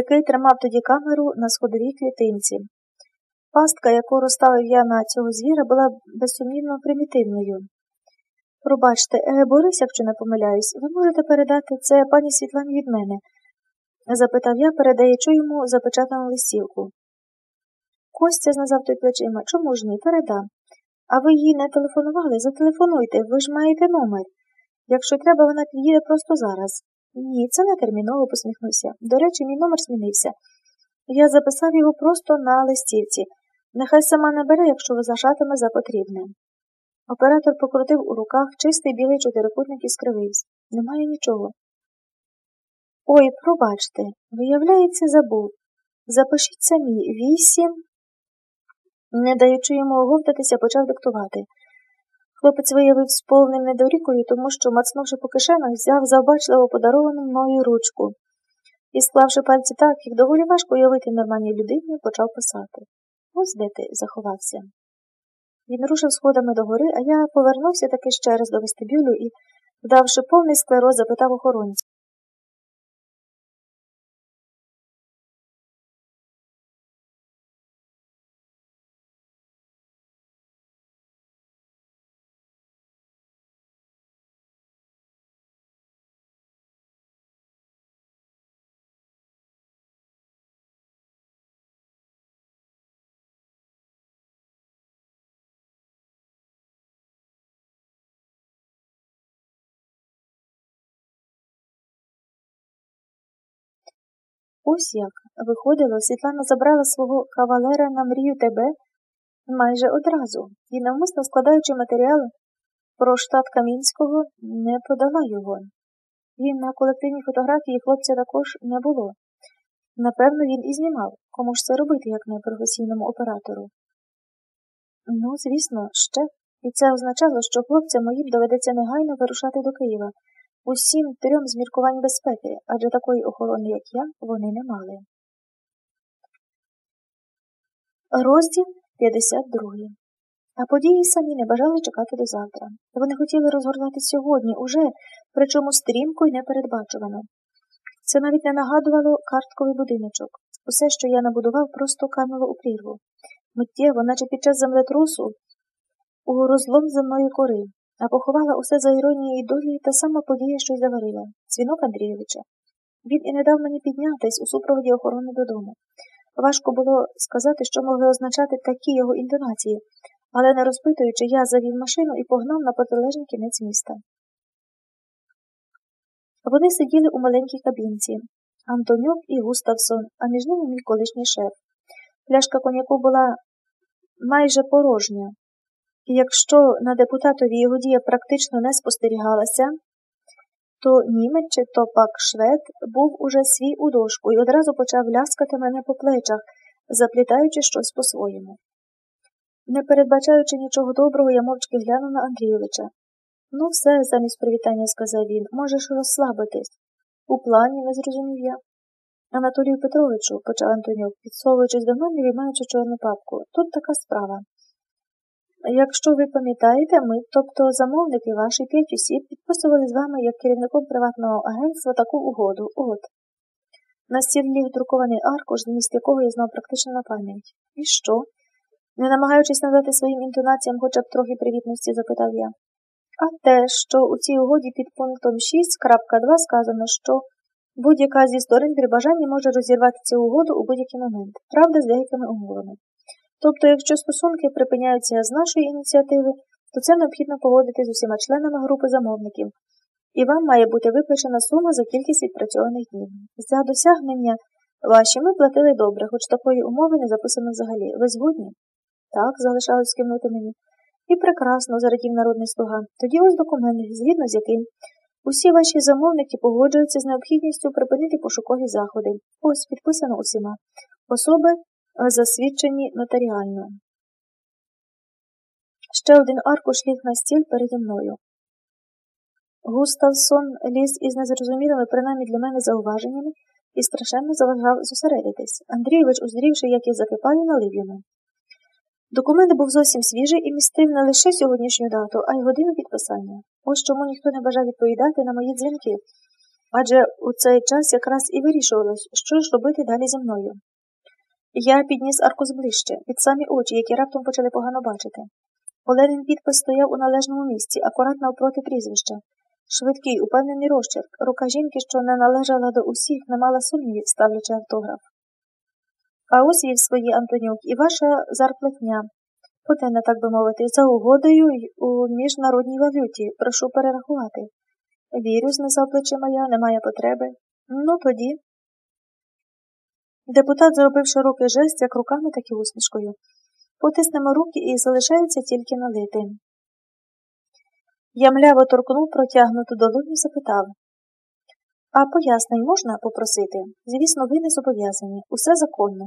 який тримав тоді камеру на сходовій клітинці. Пастка, яку розставив я на цього звіра, була безсумнівно примітивною. «Пробачте, Борис, якщо не помиляюсь, ви можете передати це пані Світлані від мене?» – запитав я, передаючи йому запечатану листівку. Костя знизав той плечима. «Чому ж ні? Передам. А ви їй не телефонували? Зателефонуйте, ви ж маєте номер. Якщо треба, вона під'їде просто зараз». «Ні, це не терміново», – посміхнувся. «До речі, мій номер змінився. Я записав його просто на листівці. Нехай сама набере, якщо вважатиме за потрібне». Оператор покрутив у руках чистий білий чотирикутник і скривився. «Немає нічого». «Ой, пробачте, виявляється, забув. Запишіть самі, вісім...» Не даючи йому оговтатися, почав диктувати. Хлопець виявив з повним недорікою, тому що, мацнувши по кишенах, взяв завбачливо подаровану мною ручку. І, склавши пальці так, як доволі важко уявити нормальній людині, почав писати. «Ось де ти заховався». Він рушив сходами догори, а я повернувся таки ще раз до вестибюлю і, вдавши повний склероз, запитав охоронця. Ось як. Виходило, Світлана забрала свого кавалера на «Мрію тебе» майже одразу, і, навмисно складаючи матеріал про штат Камінського, не подала його. Він на колективній фотографії хлопця також не було. Напевно, він і знімав. Кому ж це робити, як не професійному оператору? Ну, звісно, ще. І це означало, що хлопцям моїм доведеться негайно вирушати до Києва. Усім трьом з міркувань безпеки, адже такої охорони, як я, вони не мали. Розділ п'ятдесят два. А події самі не бажали чекати до завтра. Вони хотіли розгортати сьогодні, уже, причому стрімко й непередбачувано. Це навіть не нагадувало картковий будиночок. Усе, що я набудував, просто кануло у прірву. Миттєво, наче під час землетрусу, у розлом земної кори. А поховала усе за іронією долі та сама подія, що й заварила – дзвінок Андрійовича. Він і не дав мені піднятись у супроводі охорони додому. Важко було сказати, що могли означати такі його інтонації, але не розпитуючи, я завів машину і погнав на протилежний кінець міста. Вони сиділи у маленькій кабінці – Антонюк і Густавсон, а між ними мій колишній шеф. Пляшка коньяку була майже порожня. І якщо на депутатові його дія практично не спостерігалася, то німець чи то пак швед був уже свій у дошку і одразу почав ляскати мене по плечах, заплітаючи щось по-своєму. Не передбачаючи нічого доброго, я мовчки глянув на Андрійовича. «Ну все, замість привітання», – сказав він, – «можеш розслабитись». «У плані», – не зрозумів я. «Анатолію Петровичу», – почав Антонюк, підсовуючись до мене, виймаючи чорну папку, – «тут така справа. Якщо ви пам'ятаєте, ми, тобто замовники ваші п'ять осіб, підписували з вами як керівником приватного агентства таку угоду. От». На стіл ліг друкований аркуш, зміст якого я знав практично на пам'ять. «І що?» Не намагаючись надати своїм інтонаціям хоча б трохи привітності, запитав я. «А те, що у цій угоді під пунктом шість крапка два сказано, що будь-яка зі сторін при бажанні може розірвати цю угоду у будь-який момент. Правда, з деякими умовами. Тобто, якщо стосунки припиняються з нашої ініціативи, то це необхідно погодити з усіма членами групи замовників, і вам має бути виплачена сума за кількість відпрацьованих днів. За досягнення Ваші ми платили добре, хоч такої умови не записано взагалі. Ви згодні? Так, залишалось кивнути мені. І прекрасно, зарадів народний слуга. Тоді ось документи, згідно з яким усі ваші замовники погоджуються з необхідністю припинити пошукові заходи. Ось, підписано усіма. Особи засвідчені нотаріально. Ще один аркуш ліг на стіл переді мною. Густавсон ліз із незрозумілими, принаймні для мене, зауваженнями і страшенно заважав зосередитись. Андрійович, уздрівши, як я закипаю, налив йому. Документ був зовсім свіжий і містив не лише сьогоднішню дату, а й годину підписання. Ось чому ніхто не бажав відповідати на мої дзвінки, адже у цей час якраз і вирішувалось, що ж робити далі зі мною. Я підніс аркуш ближче, під самі очі, які раптом почали погано бачити. Оленин підпис стояв у належному місці, акуратно опроти прізвища. Швидкий, упевнений розчерк, рука жінки, що не належала до усіх, не мала сумнівів, ставлячи автограф. А ось вів свої Антонюк і ваша зарплатня, потенна, так би мовити, за угодою у міжнародній валюті. Прошу перерахувати. Вірю, знизав плечима я, немає потреби. Ну, тоді. Депутат зробив широкий жест, як руками, так і усмішкою. Потиснемо руки і залишається тільки налити. Я мляво торкнув протягнуту долоню і запитав. А пояснень можна попросити? Звісно, ви не зобов'язані. Усе законно.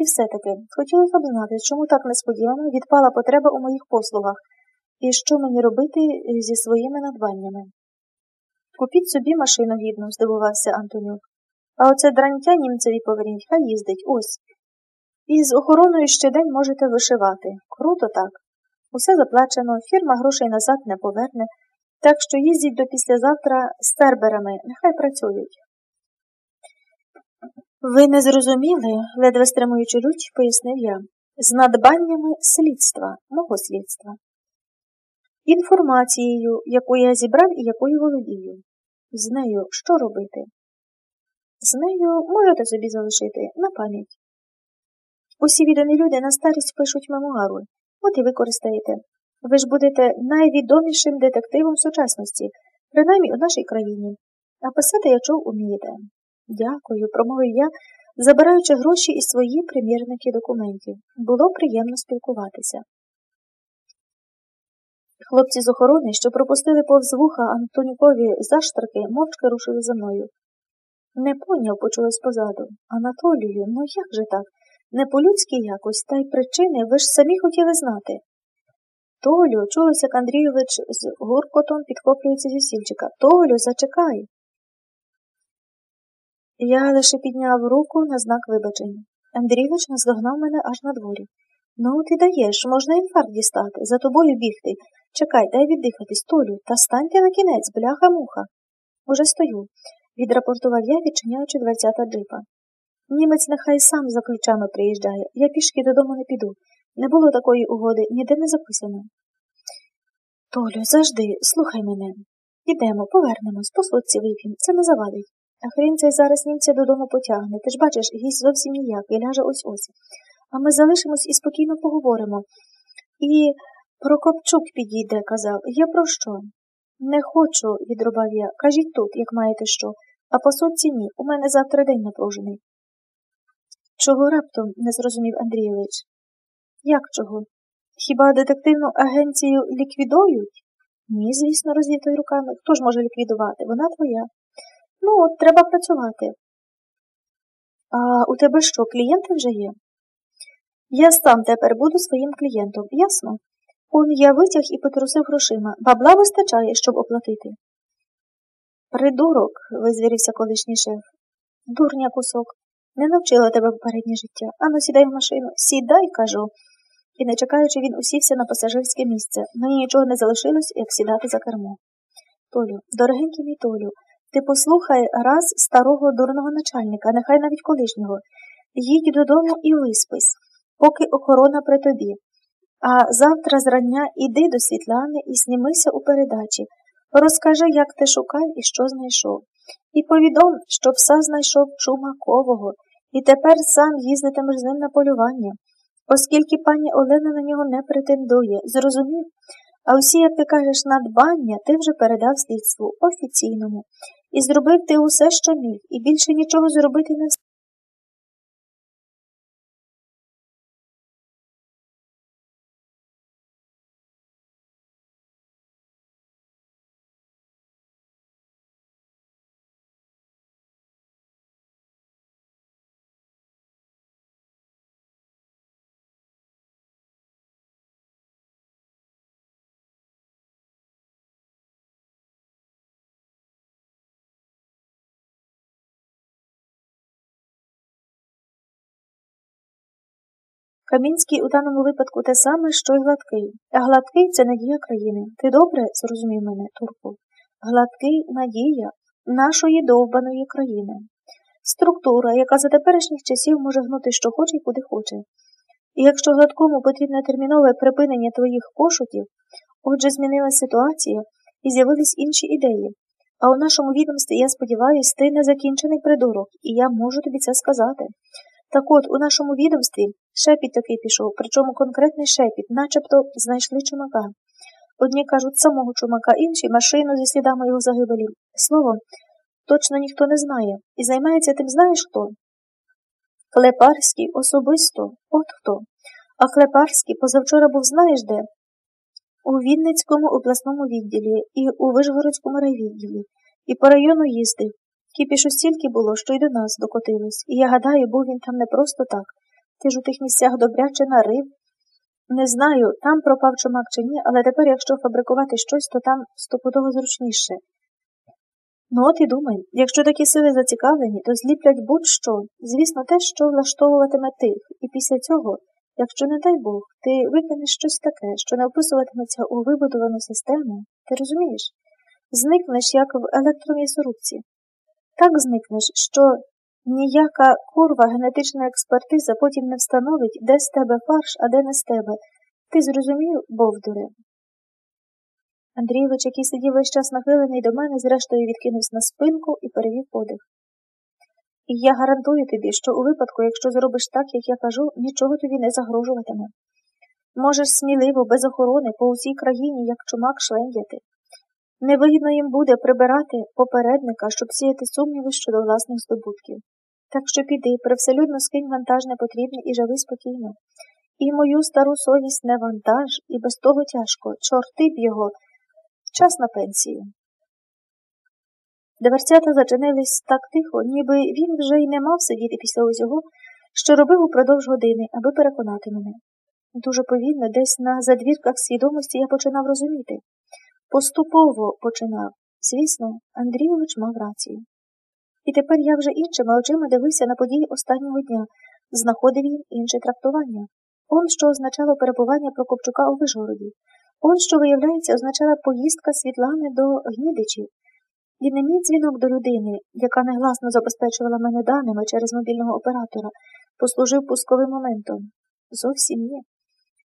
І все-таки, хотілося б знати, чому так несподівано відпала потреба у моїх послугах і що мені робити зі своїми надбаннями. Купіть собі машину гідну, здивувався Антонюк. А оце дрантя німцеві поверніть, хай їздить, ось. І з охороною щодень можете вишивати. Круто так. Усе заплачено, фірма грошей назад не поверне. Так що їздять до післязавтра з Церберами, нехай працюють. Ви не зрозуміли, ледве стримуючи лють, пояснив я, з надбаннями слідства, мого слідства. Інформацією, яку я зібрав і якою володію. З нею що робити? З нею можете собі залишити на пам'ять. Усі відомі люди на старість пишуть мемуари, от і ви користаєте. Ви ж будете найвідомішим детективом сучасності, принаймні у нашій країні. А писати, я чув, умієте. Дякую, промовив я, забираючи гроші і свої примірники документів. Було приємно спілкуватися. Хлопці з охорони, що пропустили повз вуха Антонюкові заштрики, мовчки рушили за мною. Не поняв, почулось позаду. Анатолію, ну як же так? Не по-людськи якось, та й причини ви ж самі хотіли знати. Толю, чулося, як Андрійович з гуркотом підхоплюється зі стільчика. Толю, зачекай. Я лише підняв руку на знак вибачення. Андрійович наздогнав мене аж на дворі. Ну, ти даєш, можна інфаркт дістати, за тобою бігти. Чекай, дай віддихатись, Толю, та станьте на кінець, бляха-муха. Уже стою, відрапортував я, відчиняючи дверцята джипа. Німець нехай сам за ключами приїжджає, я пішки додому не піду. Не було такої угоди, ніде не записано. Толю, завжди, слухай мене. Ідемо, повернемось, по сотці вип'ємо, це не завадить. А хрін цей зараз німця додому потягне, ти ж бачиш, гість зовсім ніяк, і ляже ось-ось. А ми залишимось і спокійно поговоримо. І Прокопчук підійде, казав, я про що? Не хочу, відрубав я, кажіть тут, як маєте що, а по сотці ні, у мене завтра день напружений. Чого раптом, не зрозумів Андрійович? Як чого? Хіба детективну агенцію ліквідують? Ні, звісно, розвів той руками. Хто ж може ліквідувати? Вона твоя. Ну, от, треба працювати. А у тебе що, клієнти вже є? Я сам тепер буду своїм клієнтом, ясно? Он я витяг і потрусив грошима. Бабла вистачає, щоб оплатити. Придурок, визвірився колишній шеф. Дурня кусок. Не навчила тебе попереднє життя. Ану, сідай в машину. Сідай, кажу. І не чекаючи, він усівся на пасажирське місце. Мені нічого не залишилось, як сідати за кермо. Толю, дорогенький мій Толю, ти послухай раз старого дурного начальника, нехай навіть колишнього. Їдь додому і виспись, поки охорона при тобі. А завтра зрання іди до Світлани і знімися у передачі. Розкажи, як ти шукав і що знайшов. І повідом, що пса знайшов Чумакового, і тепер сам їздитимеш з ним на полювання, оскільки пані Олена на нього не претендує, зрозумів? А усі, як ти кажеш, надбання ти вже передав слідству офіційному. І зробив ти усе, що міг, і більше нічого зробити не встиг. Камінський у даному випадку те саме, що й Гладкий. А Гладкий – це надія країни. Ти добре зрозумів мене, Турку? Гладкий – надія нашої довбаної країни. Структура, яка за теперішніх часів може гнути що хоче і куди хоче. І якщо Гладкому потрібне термінове припинення твоїх пошуків, отже змінилася ситуація і з'явились інші ідеї. А у нашому відомстві, я сподіваюся, ти незакінчений придурок, і я можу тобі це сказати. Так от, у нашому відомстві шепіт такий пішов, причому конкретний шепіт, начебто знайшли Чумака. Одні кажуть самого Чумака, інші машину зі слідами його загибелі. Словом, точно ніхто не знає. І займається тим знаєш хто? Клепарський особисто. От хто. А Клепарський позавчора був знаєш де? У Вінницькому обласному відділі і у Вишгородському райвідділі. І по району їздив. Кіпішу стільки було, що й до нас докотилось. І я гадаю, був він там не просто так. Ти ж у тих місцях добряче нарив. Не знаю, там пропав Чумак чи ні, але тепер, якщо фабрикувати щось, то там стопудово зручніше. Ну от і думай, якщо такі сили зацікавлені, то зліплять будь-що. Звісно, те, що влаштовуватиме тих. І після цього, якщо не дай Бог, ти викинеш щось таке, що не вписуватиметься у вибудовану систему, ти розумієш? Зникнеш, як в електромісорубці. Так зникнеш, що ніяка курва генетична експертиза потім не встановить, де з тебе фарш, а де не з тебе. Ти зрозумів, бовдуре? Андрійович, який сидів весь час нахилений до мене, зрештою відкинувся на спинку і перевів подих. І я гарантую тобі, що у випадку, якщо зробиш так, як я кажу, нічого тобі не загрожуватиме. Можеш сміливо, без охорони, по усій країні, як Чумак, швендяти. Невигідно їм буде прибирати попередника, щоб сіяти сумніви щодо власних здобутків. Так що піди, привселюдно скинь вантаж непотрібний і живи спокійно. І мою стару совість не вантаж, і без того тяжко. Чорти б його. Час на пенсію. Дверцята зачинились так тихо, ніби він вже й не мав сидіти після усього, що робив упродовж години, аби переконати мене. Дуже повільно, десь на задвірках свідомості я починав розуміти. Поступово починав. Звісно, Андрійович мав рацію. І тепер я вже іншими очима дивився на події останнього дня, знаходив їм інше трактування. Он, що означало перебування Прокопчука у Вишгороді. Он, що, виявляється, означала поїздка Світлани до Гнідичів. І не мій дзвінок до людини, яка негласно забезпечувала мене даними через мобільного оператора, послужив пусковим моментом. Зовсім ні.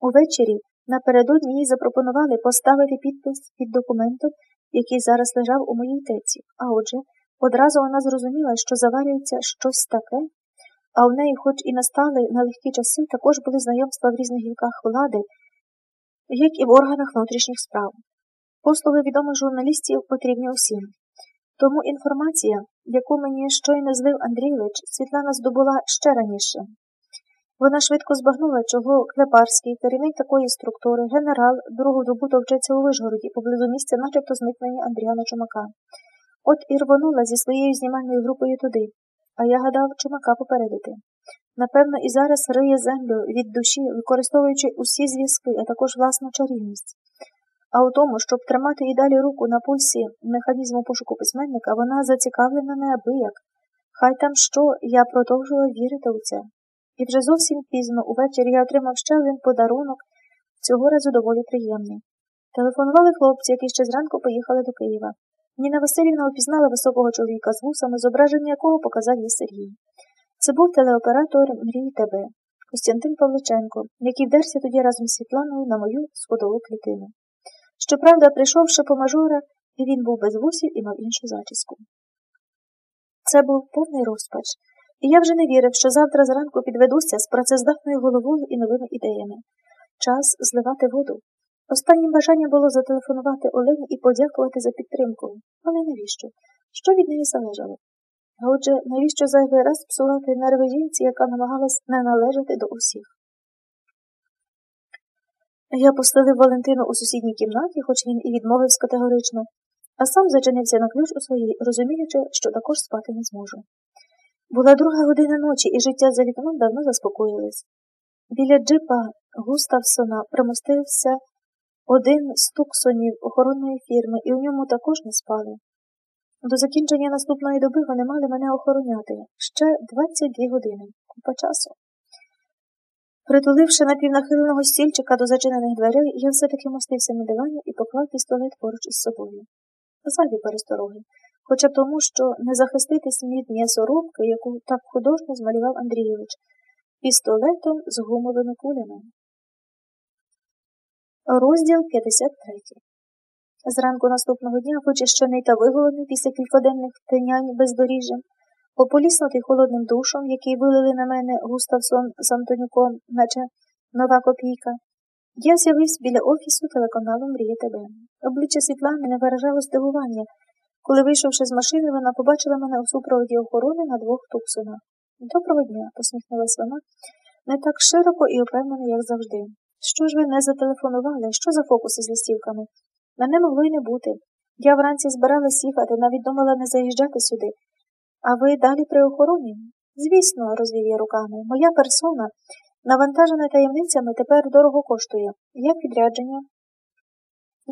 Увечері напередодні їй запропонували поставити підпис під документом, який зараз лежав у моїй теці, а отже, одразу вона зрозуміла, що заварюється щось таке, а в неї хоч і настали на легкі часи, також були знайомства в різних гілках влади, як і в органах внутрішніх справ. Послуги відомих журналістів потрібні усім. Тому інформація, яку мені щойно злив Андрійович, Світлана здобула ще раніше. Вона швидко збагнула, чого Клепарський, керівник такої структури, генерал, другу добу товчеться у Вишгороді, поблизу місця начебто зникнення Андріана Чумака. От і рвонула зі своєю знімальною групою туди, а я гадав Чумака попередити. Напевно, і зараз риє землю від душі, використовуючи усі зв'язки, а також власну чарівність. А у тому, щоб тримати і далі руку на пульсі механізму пошуку письменника, вона зацікавлена неабияк. Хай там що, я продовжувала вірити у це. І вже зовсім пізно увечері я отримав ще один подарунок, цього разу доволі приємний. Телефонували хлопці, які ще зранку поїхали до Києва. Ніна Васильівна опізнала високого чоловіка з вусами, зображення якого показав їй Сергій. Це був телеоператор «Мрії тебе» Костянтин Павличенко, який вдерся тоді разом з Світланою на мою сходову клітину. Щоправда, прийшовши по мажора, і він був без вусів і мав іншу зачіску. Це був повний розпач. І я вже не вірив, що завтра зранку підведуся з працездатною головою і новими ідеями. Час зливати воду. Останнім бажанням було зателефонувати Олені і подякувати за підтримку. Але навіщо? Що від неї залежало? А отже, навіщо зайвий раз псувати нерви жінці, яка намагалась не належати до усіх? Я поселив Валентину у сусідній кімнаті, хоч він і відмовився категорично, а сам зачинився на ключ у своїй, розуміючи, що також спати не зможу. Була друга година ночі, і життя за вікном давно заспокоїлось. Біля джипа Густавсона примостився один з туксонів охоронної фірми, і у ньому також не спали. До закінчення наступної доби вони мали мене охороняти. Ще двадцять дві години. Купа часу. Притуливши напівнахиленого стільчика до зачинених дверей, я все-таки мостився на дивані і поклав пістолет поруч із собою. Зайві перестороги, хоча тому, що не захиститись від м'ясорубки, яку так художньо змалював Андрійович, пістолетом з гумовими кулями. Розділ п'ятдесят третій. Зранку наступного дня, почищений та виголений після кількоденних тинянь бездоріжжям, ополіснутий холодним душом, який вилили на мене Густавсон з Антонюком, наче нова копійка, я з'явився біля офісу телеканалу «Мрія тебе». Обличчя Світлани не виражало здивування. Коли, вийшовши з машини, вона побачила мене у супроводі охорони на двох туксонах. «Доброго дня», – посміхнулась вона, не так широко і упевнено, як завжди. «Що ж ви не зателефонували? Що за фокуси з листівками? Мене могло й не бути. Я вранці збиралась їхати, навіть думала не заїжджати сюди. А ви далі при охороні?» «Звісно», – розвів я руками, – «моя персона, навантажена таємницями, тепер дорого коштує. Як підрядження?»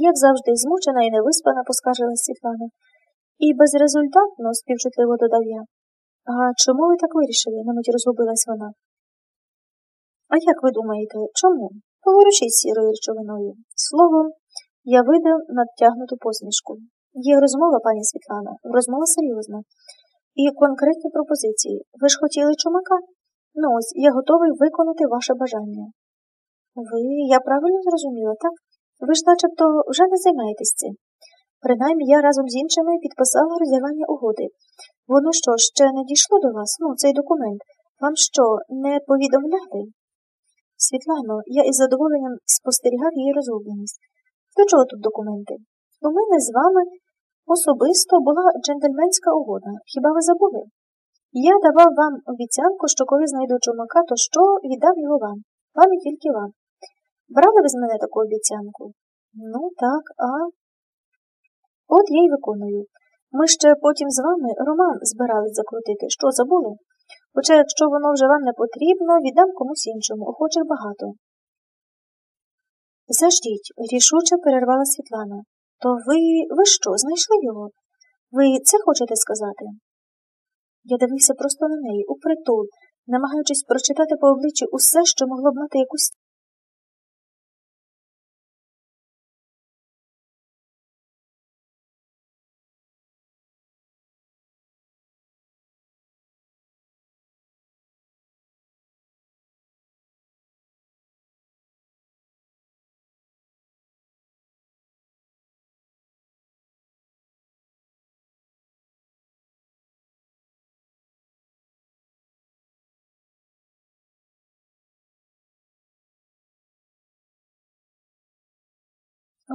«Як завжди, змучена і невиспана», – поскаржилась Світлана. «І безрезультатно», – співчутливо додав я. «А чому ви так вирішили?» – мить розгубилась вона. «А як ви думаєте, чому?» «Поворушіть сірою речовиною». Словом, я видав надтягнуту посмішку. «Є розмова, пані Світлана, розмова серйозна. І конкретні пропозиції. Ви ж хотіли Чумака? Ну ось, я готовий виконати ваше бажання». «Ви, я правильно зрозуміла, так? Ви ж начебто вже не займаєтесь цим. Принаймні, я разом з іншими підписала розірвання угоди. Воно що, ще не дійшло до вас? Ну, цей документ. Вам що, не повідомляти?» «Світлано, я із задоволенням спостерігав її розгубленість. До чого тут документи? У мене з вами особисто була джентльменська угода. Хіба ви забули? Я давав вам обіцянку, що коли знайду Чумака, то що віддав його вам. Вам і тільки вам. Брали ви з мене таку обіцянку?» «Ну так, а...» «От я й виконую. Ми ще потім з вами роман збирались закрутити. Що, забули? Хоча, якщо воно вже вам не потрібно, віддам комусь іншому, охочих багато». «Заждіть», – рішуче перервала Світлана. «То ви... ви що, знайшли його? Ви це хочете сказати?» Я дивився просто на неї, упритул, намагаючись прочитати по обличчю усе, що могло б мати якусь...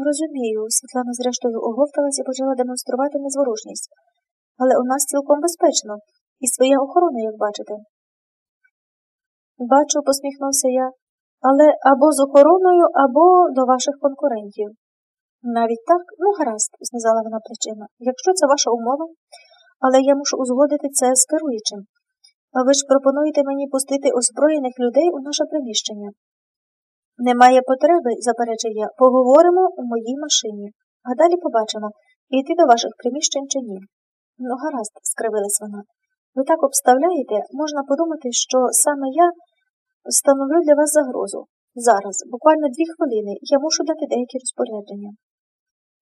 «Розумію», – Світлана зрештою оговталась і почала демонструвати незворушність. «Але у нас цілком безпечно. І своя охорона, як бачите». «Бачу», – посміхнувся я, – «але або з охороною, або до ваших конкурентів». «Навіть так? Ну, гаразд», – знизала вона плечима. «Якщо це ваша умова, але я мушу узгодити це з керуючим. Ви ж пропонуєте мені пустити озброєних людей у наше приміщення». «Немає потреби», – заперечив я, – «поговоримо у моїй машині, а далі побачимо, йти до ваших приміщень чи ні». «Ну, гаразд», – скривилась вона, – «ви так обставляєте, можна подумати, що саме я встановлю для вас загрозу. Зараз, буквально дві хвилини, я мушу дати деякі розпорядження».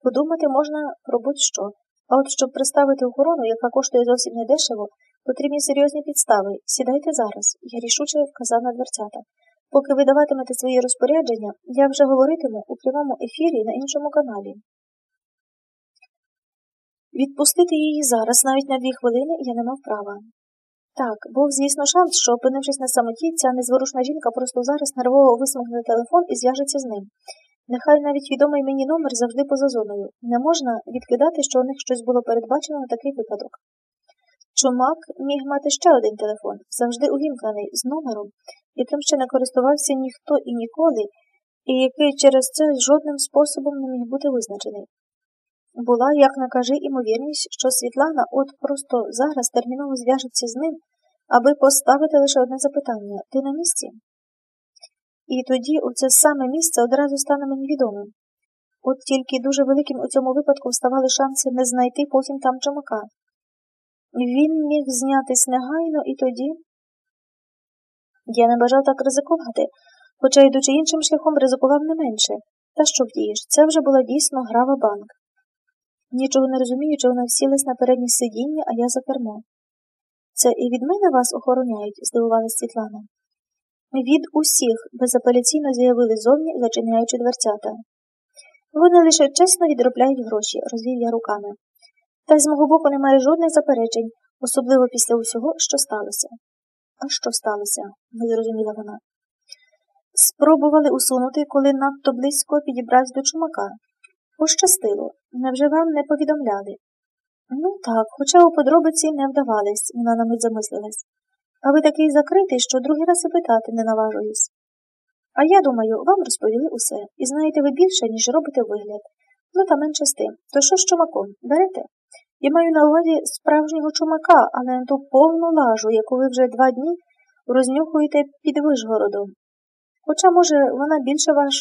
Подумати можна про будь-що, а от щоб приставити охорону, яка коштує зовсім не дешево, потрібні серйозні підстави. Сідайте зараз, я рішуче вказав на дверцята. Поки ви даватимете свої розпорядження, я вже говоритиму у прямому ефірі на іншому каналі. Відпустити її зараз, навіть на дві хвилини, я не мав права. Так, був, звісно, шанс, що, опинившись на самоті, ця незворушна жінка просто зараз нервово висмикне телефон і зв'яжеться з ним. Нехай навіть відомий мені номер завжди поза зоною. Не можна відкидати, що у них щось було передбачено на такий випадок. Чумак міг мати ще один телефон, завжди увімкнений, з номером, яким ще не користувався ніхто і ніколи, і який через це жодним способом не міг бути визначений. Була, як не кажи, імовірність, що Світлана от просто зараз терміново зв'яжеться з ним, аби поставити лише одне запитання – ти на місці? І тоді оце саме місце одразу стане мені відомим. От тільки дуже великим у цьому випадку вставали шанси не знайти потім там Чумака. Він міг знятись негайно і тоді... Я не бажав так ризикувати, хоча, йдучи іншим шляхом, ризикував не менше. Та що вдієш, це вже була дійсно гра ва-банк. Нічого не розуміючи, вона всілась на переднє сидіння, а я за кермо. Це і від мене вас охороняють, здивувалась Світлана. Від усіх, безапеляційно заявили зовні, зачиняючи дверцята. Вони лише чесно відробляють гроші, розвів я руками. Та з мого боку немає жодних заперечень, особливо після усього, що сталося. А що сталося? Не зрозуміла вона. Спробували усунути, коли надто близько підібрався до Чумака. Пощастило, невже вам не повідомляли? Ну так, хоча у подробиці не вдавались, вона на мить замислилась. А ви такий закритий, що другий раз і питати не наважуюсь. А я думаю, вам розповіли усе, і знаєте ви більше, ніж робите вигляд. Ну та менше з тим. То що з Чумаком? Берете? Я маю на увазі справжнього Чумака, а не ту повну лажу, яку ви вже два дні рознюхуєте під Вишгородом. Хоча, може, вона більше вас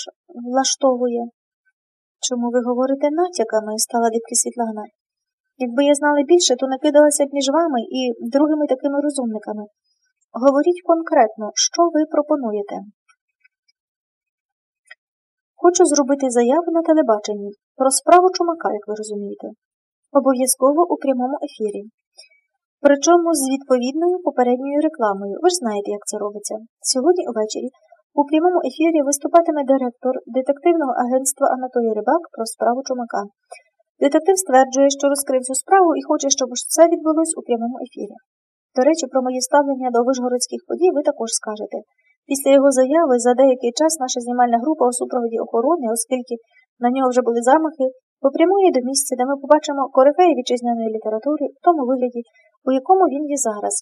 влаштовує. Чому ви говорите натяками, стала дибки Світлана. Якби я знала більше, то накидалася б між вами і другими такими розумниками. Говоріть конкретно, що ви пропонуєте. Хочу зробити заяву на телебаченні про справу Чумака, як ви розумієте. Обов'язково у прямому ефірі. Причому з відповідною попередньою рекламою. Ви ж знаєте, як це робиться. Сьогодні увечері у прямому ефірі виступатиме директор детективного агентства Анатолій Рибак про справу Чумака. Детектив стверджує, що розкрив цю справу і хоче, щоб це відбулось у прямому ефірі. До речі, про моє ставлення до вишгородських подій ви також скажете. Після його заяви за деякий час наша знімальна група у супроводі охорони, оскільки на нього вже були замахи, попрямує до місця, де ми побачимо корифеї вітчизняної літератури в тому вигляді, у якому він є зараз.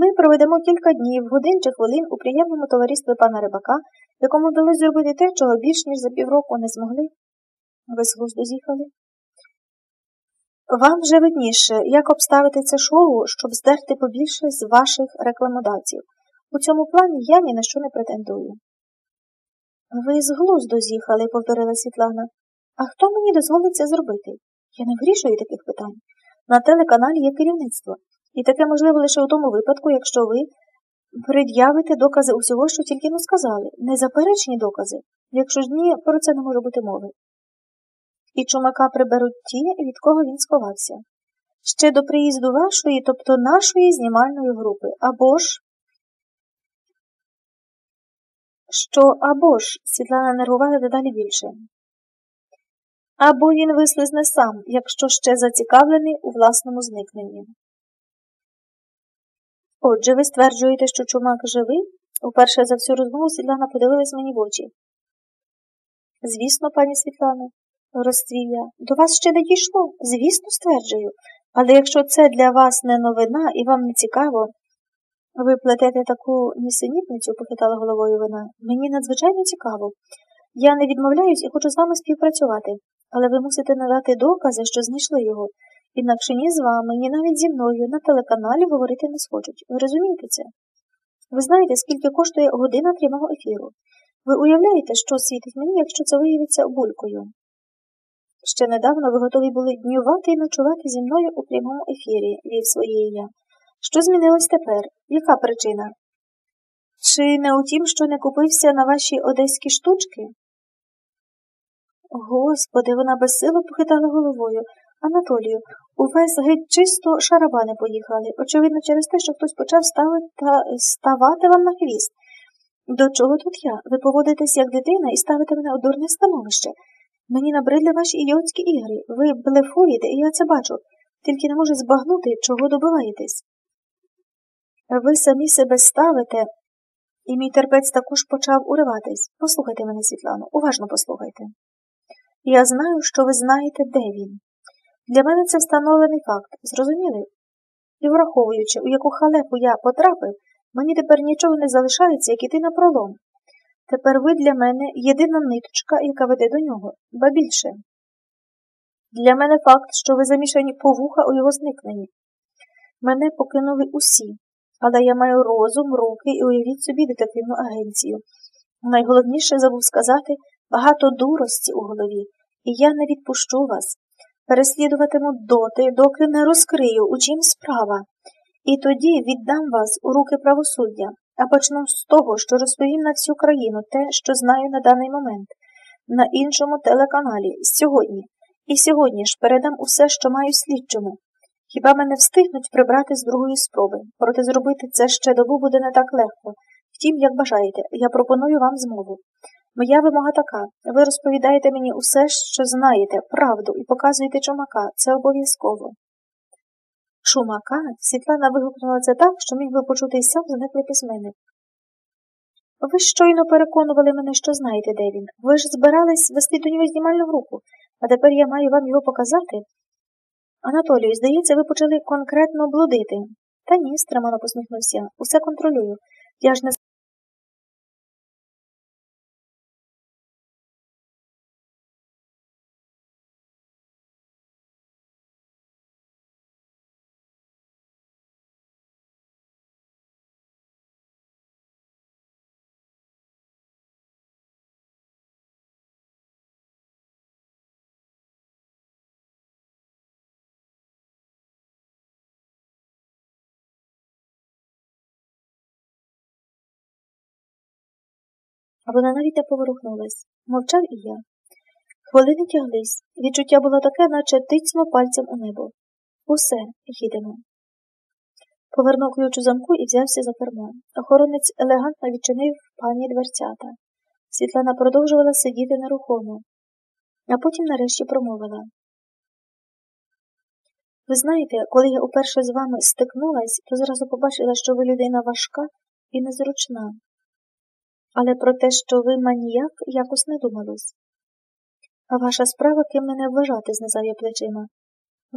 Ми проведемо кілька днів, годин чи хвилин у приємному товаристві пана Рибака, якому вдалося зробити те, чого більш ніж за півроку не змогли. Ви з глузду з'їхали. Вам вже видніше, як обставити це шоу, щоб здерти побільше з ваших рекламодавців. У цьому плані я ні на що не претендую. Ви з глузду з'їхали, повторила Світлана. А хто мені дозволить це зробити? Я не вирішую таких питань. На телеканалі є керівництво. І таке можливо лише у тому випадку, якщо ви пред'явите докази усього, що тільки не сказали. Незаперечні докази. Якщо ж ні, про це не може бути мови. І Чумака приберуть ті, від кого він сховався. Ще до приїзду вашої, тобто нашої знімальної групи. Або ж... Що або ж, Світлана нервувала дедалі більше. Або він вислизне сам, якщо ще зацікавлений у власному зникненні. Отже, ви стверджуєте, що Чумак живий? Уперше за всю розмову Світлана подивилась мені в очі. Звісно, пані Світлана, розцвів я. До вас ще не дійшло, звісно, стверджую. Але якщо це для вас не новина і вам не цікаво, ви плетете таку нісенітницю, похитала головою вона. Мені надзвичайно цікаво. Я не відмовляюсь і хочу з вами співпрацювати, але ви мусите надати докази, що знайшли його. Інакше ні з вами, ні навіть зі мною на телеканалі говорити не схочуть. Ви розумієте це? Ви знаєте, скільки коштує година прямого ефіру? Ви уявляєте, що світить мені, якщо це виявиться булькою? Ще недавно ви готові були днювати і ночувати зі мною у прямому ефірі, вів своєї я. Що змінилось тепер? Яка причина? Чи не у тім, що не купився на ваші одеські штучки? Господи, вона безсило похитала головою. Анатолію, увесь геть чисто шарабани поїхали, очевидно через те, що хтось почав ставити, ставати вам на хвіст. До чого тут я? Ви поводитесь як дитина і ставите мене у дурне становище. Мені набридли ваші ідіотські ігри. Ви блефуєте, і я це бачу. Тільки не можу збагнути, чого добиваєтесь. Ви самі себе ставите, і мій терпець також почав уриватись. Послухайте мене, Світлано, уважно послухайте. Я знаю, що ви знаєте, де він. Для мене це встановлений факт, зрозуміли? І враховуючи, у яку халепу я потрапив, мені тепер нічого не залишається, як іти на пролом. Тепер ви для мене єдина ниточка, яка веде до нього, ба більше. Для мене факт, що ви замішані по вуха у його зникненні. Мене покинули усі, але я маю розум, руки і уявіть собі детективну агенцію. Найголовніше забув сказати багато дурості у голові, і я не відпущу вас. Переслідуватиму доти, доки не розкрию, у чим справа, і тоді віддам вас у руки правосуддя, А почну з того, що розповім на всю країну те, що знаю на даний момент, на іншому телеканалі, сьогодні. І сьогодні ж передам усе, що маю слідчому. Хіба мене встигнуть прибрати з другої спроби, проте зробити це ще добу буде не так легко. Втім, як бажаєте, я пропоную вам змову. Моя вимога така. Ви розповідаєте мені усе, що знаєте, правду, і показуєте Чумака. Це обов'язково. Чумака? Світлана вигукнула це так, що міг би почути й сам зниклий письменник. Ви щойно переконували мене, що знаєте, де він. Ви ж збирались вести до нього знімальну групу, а тепер я маю вам його показати? Анатолію, здається, ви почали конкретно блудити. Та ні, стримано посміхнувся. Усе контролюю. Я ж не... Вона навіть не поворухнулась. Мовчав і я. Хвилини тяглись. Відчуття було таке, наче тицьмо пальцем у небо. Усе, їдемо. Повернув ключ у замку і взявся за кермо. Охоронець елегантно відчинив пані дверцята. Світлана продовжувала сидіти нерухомо. А потім нарешті промовила. Ви знаєте, коли я уперше з вами стикнулась, то зразу побачила, що ви людина важка і незручна. Але про те, що ви маніяк, якось не думалось. А ваша справа, ким мене вважати, знизав я плечима.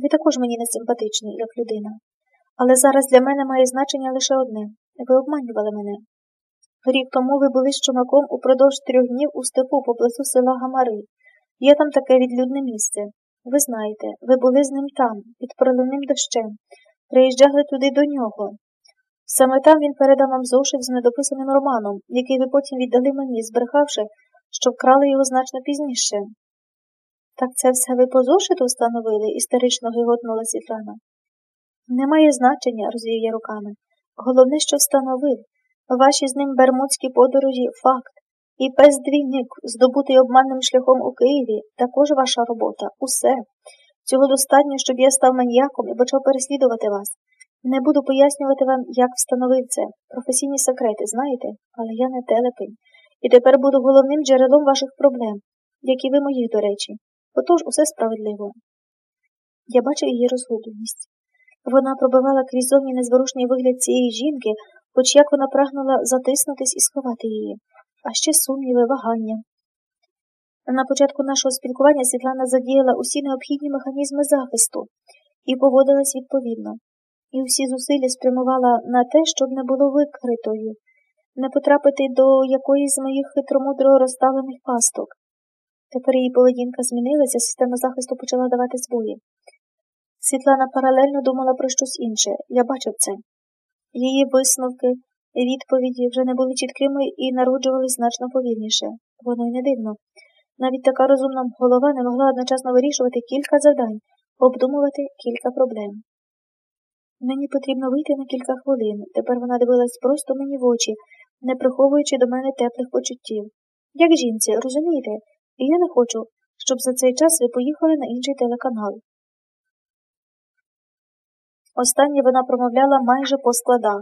Ви також мені не симпатичні, як людина. Але зараз для мене має значення лише одне. Ви обманювали мене. Рік тому ви були з Чумаком упродовж трьох днів у степу поблизу села Гамари. Є там таке відлюдне місце. Ви знаєте, ви були з ним там, під проливним дощем. Приїжджали туди до нього. Саме там він передав вам зошит з недописаним романом, який ви потім віддали мені, збрехавши, що вкрали його значно пізніше. Так це все ви по зошиту встановили? Істерично гиготнула Світлана. Немає значення, розвів я руками. Головне, що встановив. Ваші з ним бермудські подорожі – факт. І пес-двійник, здобутий обманним шляхом у Києві, також ваша робота. Усе. Цього достатньо, щоб я став маніяком і почав переслідувати вас. Не буду пояснювати вам, як встановив це. Професійні секрети, знаєте? Але я не телепень. І тепер буду головним джерелом ваших проблем, як і ви моїх, до речі. Отож, усе справедливо. Я бачив її розгубленість. Вона пробивала крізь зовні незворушний вигляд цієї жінки, хоч як вона прагнула затиснутись і сховати її. А ще сумніви, вагання. На початку нашого спілкування Світлана задіяла усі необхідні механізми захисту і поводилась відповідно. І всі зусилля спрямувала на те, щоб не було викритою, не потрапити до якоїсь з моїх хитромудро розставлених пасток. Тепер її поведінка змінилася, система захисту почала давати збої. Світлана паралельно думала про щось інше, я бачив це. Її висновки, відповіді вже не були чіткими і народжувались значно повільніше. Воно й не дивно. Навіть така розумна голова не могла одночасно вирішувати кілька завдань, обдумувати кілька проблем. Мені потрібно вийти на кілька хвилин. Тепер вона дивилась просто мені в очі, не приховуючи до мене теплих почуттів. Як жінці, розумієте? І я не хочу, щоб за цей час ви поїхали на інший телеканал. Останнє вона промовляла майже по складах.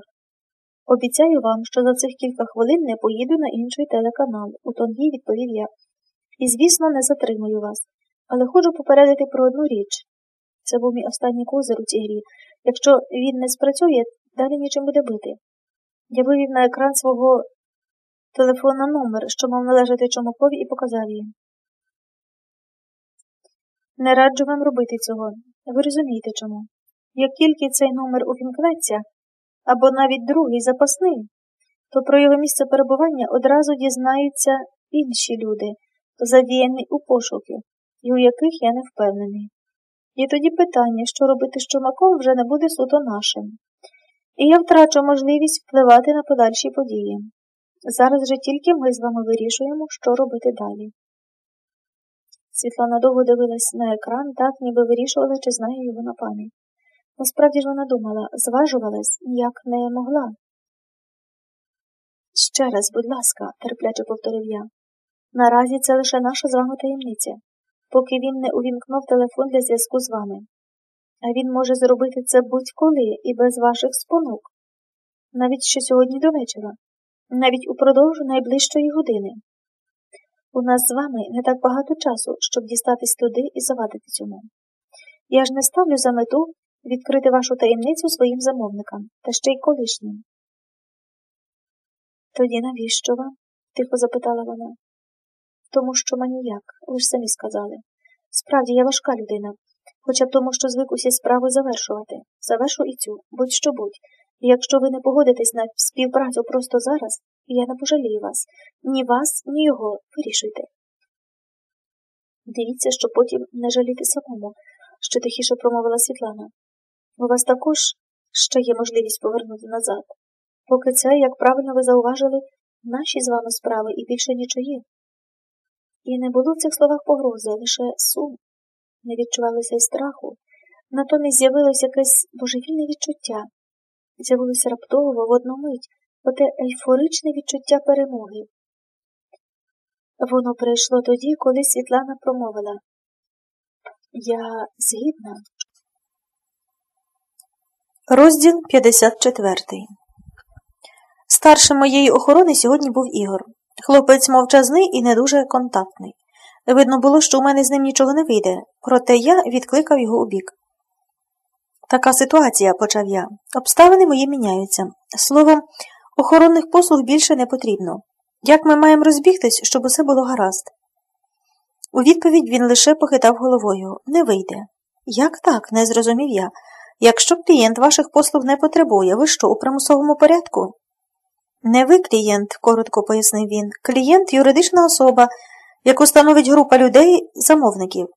Обіцяю вам, що за цих кілька хвилин не поїду на інший телеканал, у тон їй відповів я. І, звісно, не затримую вас. Але хочу попередити про одну річ. Це був мій останній козир у цій грі. Якщо він не спрацює, далі нічим буде бити. Я вивів на екран свого телефона номер, що мав належати Чумакові, і показав їй. Не раджу вам робити цього. Ви розумієте чому. Як тільки цей номер увімкнеться, або навіть другий запасний, то про його місце перебування одразу дізнаються інші люди, задіяні у пошуки, і у яких я не впевнений. І тоді питання, що робити з Чумаком, вже не буде суто нашим. І я втрачу можливість впливати на подальші події. Зараз же тільки ми з вами вирішуємо, що робити далі. Світлана довго дивилась на екран, так ніби вирішувала, чи знає його на пам'ять. Насправді ж вона думала, зважувалась, ніяк не могла. Ще раз, будь ласка, терпляче повторив я. Наразі це лише наша з вами таємниця, поки він не увімкнув телефон для зв'язку з вами. А він може зробити це будь-коли і без ваших спонук. Навіть ще сьогодні до вечора. Навіть упродовж найближчої години. У нас з вами не так багато часу, щоб дістатись туди і завадити цьому. Я ж не ставлю за мету відкрити вашу таємницю своїм замовникам, та ще й колишнім. Тоді навіщо вам? Тихо запитала вона. Тому що маніяк, ви ж самі сказали. Справді, я важка людина, хоча б тому, що звик усі справи завершувати. Завершу і цю, будь-що будь. Якщо ви не погодитесь на співпрацю просто зараз, я не пожалію вас. Ні вас, ні його. Вирішуйте. Дивіться, щоб потім не жаліти самому, що тихіше промовила Світлана. У вас також ще є можливість повернути назад. Поки це, як правильно ви зауважили, наші з вами справи і більше нічої. І не було в цих словах погрози, лише сум. Не відчувалося й страху. Натомість з'явилось якесь божевільне відчуття. З'явилося раптово в одну мить, оте ейфоричне відчуття перемоги. Воно прийшло тоді, коли Світлана промовила. Я згідна. Розділ п'ятдесят четвертий. Старшим моєї охорони сьогодні був Ігор. Хлопець мовчазний і не дуже контактний. Видно було, що у мене з ним нічого не вийде, проте я відкликав його у бік. Така ситуація, почав я. Обставини мої міняються. Словом, охоронних послуг більше не потрібно. Як ми маємо розбігтись, щоб усе було гаразд? У відповідь він лише похитав головою. Не вийде. Як так? Не зрозумів я. Якщо клієнт ваших послуг не потребує, ви що, у примусовому порядку? Не ви клієнт, коротко пояснив він. Клієнт – юридична особа, яку становить група людей – замовників.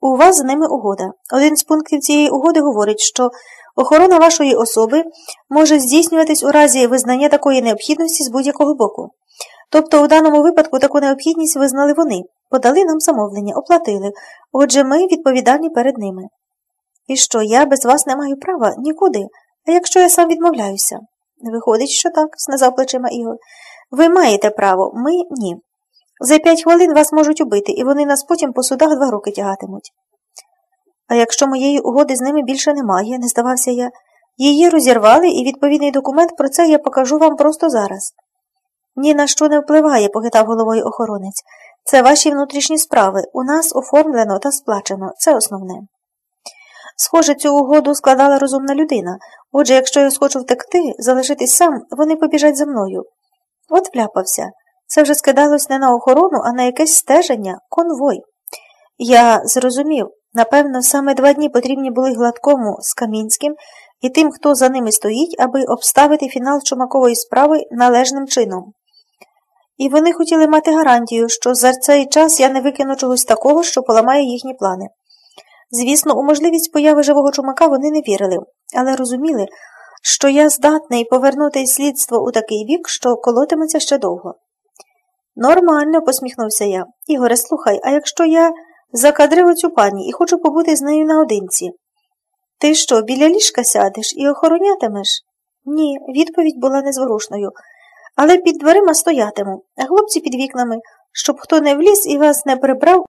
У вас з ними угода. Один з пунктів цієї угоди говорить, що охорона вашої особи може здійснюватись у разі визнання такої необхідності з будь-якого боку. Тобто, у даному випадку таку необхідність визнали вони, подали нам замовлення, оплатили, отже ми відповідальні перед ними. І що, я без вас не маю права? Нікуди. А якщо я сам відмовляюся? Виходить, що так, знизав плечима Ігор. Ви маєте право, ми – ні. За п'ять хвилин вас можуть убити, і вони нас потім по судах два роки тягатимуть. А якщо моєї угоди з ними більше немає, не здавався я, її розірвали, і відповідний документ про це я покажу вам просто зараз. Ні на що не впливає, похитав головою охоронець. Це ваші внутрішні справи, у нас оформлено та сплачено, це основне. Схоже, цю угоду складала розумна людина, отже, якщо я схочу втекти, залишитись сам, вони побіжать за мною. От вляпався. Це вже скидалось не на охорону, а на якесь стеження, конвой. Я зрозумів, напевно, саме два дні потрібні були Гладкому з Камінським і тим, хто за ними стоїть, аби обставити фінал Чумакової справи належним чином. І вони хотіли мати гарантію, що за цей час я не викину чогось такого, що поламає їхні плани. Звісно, у можливість появи живого Чумака вони не вірили, але розуміли, що я здатний повернути слідство у такий бік, що колотиметься ще довго. Нормально, посміхнувся я. Ігоре, слухай, а якщо я закадрив оцю пані і хочу побути з нею наодинці? Ти що, біля ліжка сядеш і охоронятимеш? Ні, відповідь була незворушною. Але під дверима стоятиму, а хлопці під вікнами, щоб хто не вліз і вас не прибрав.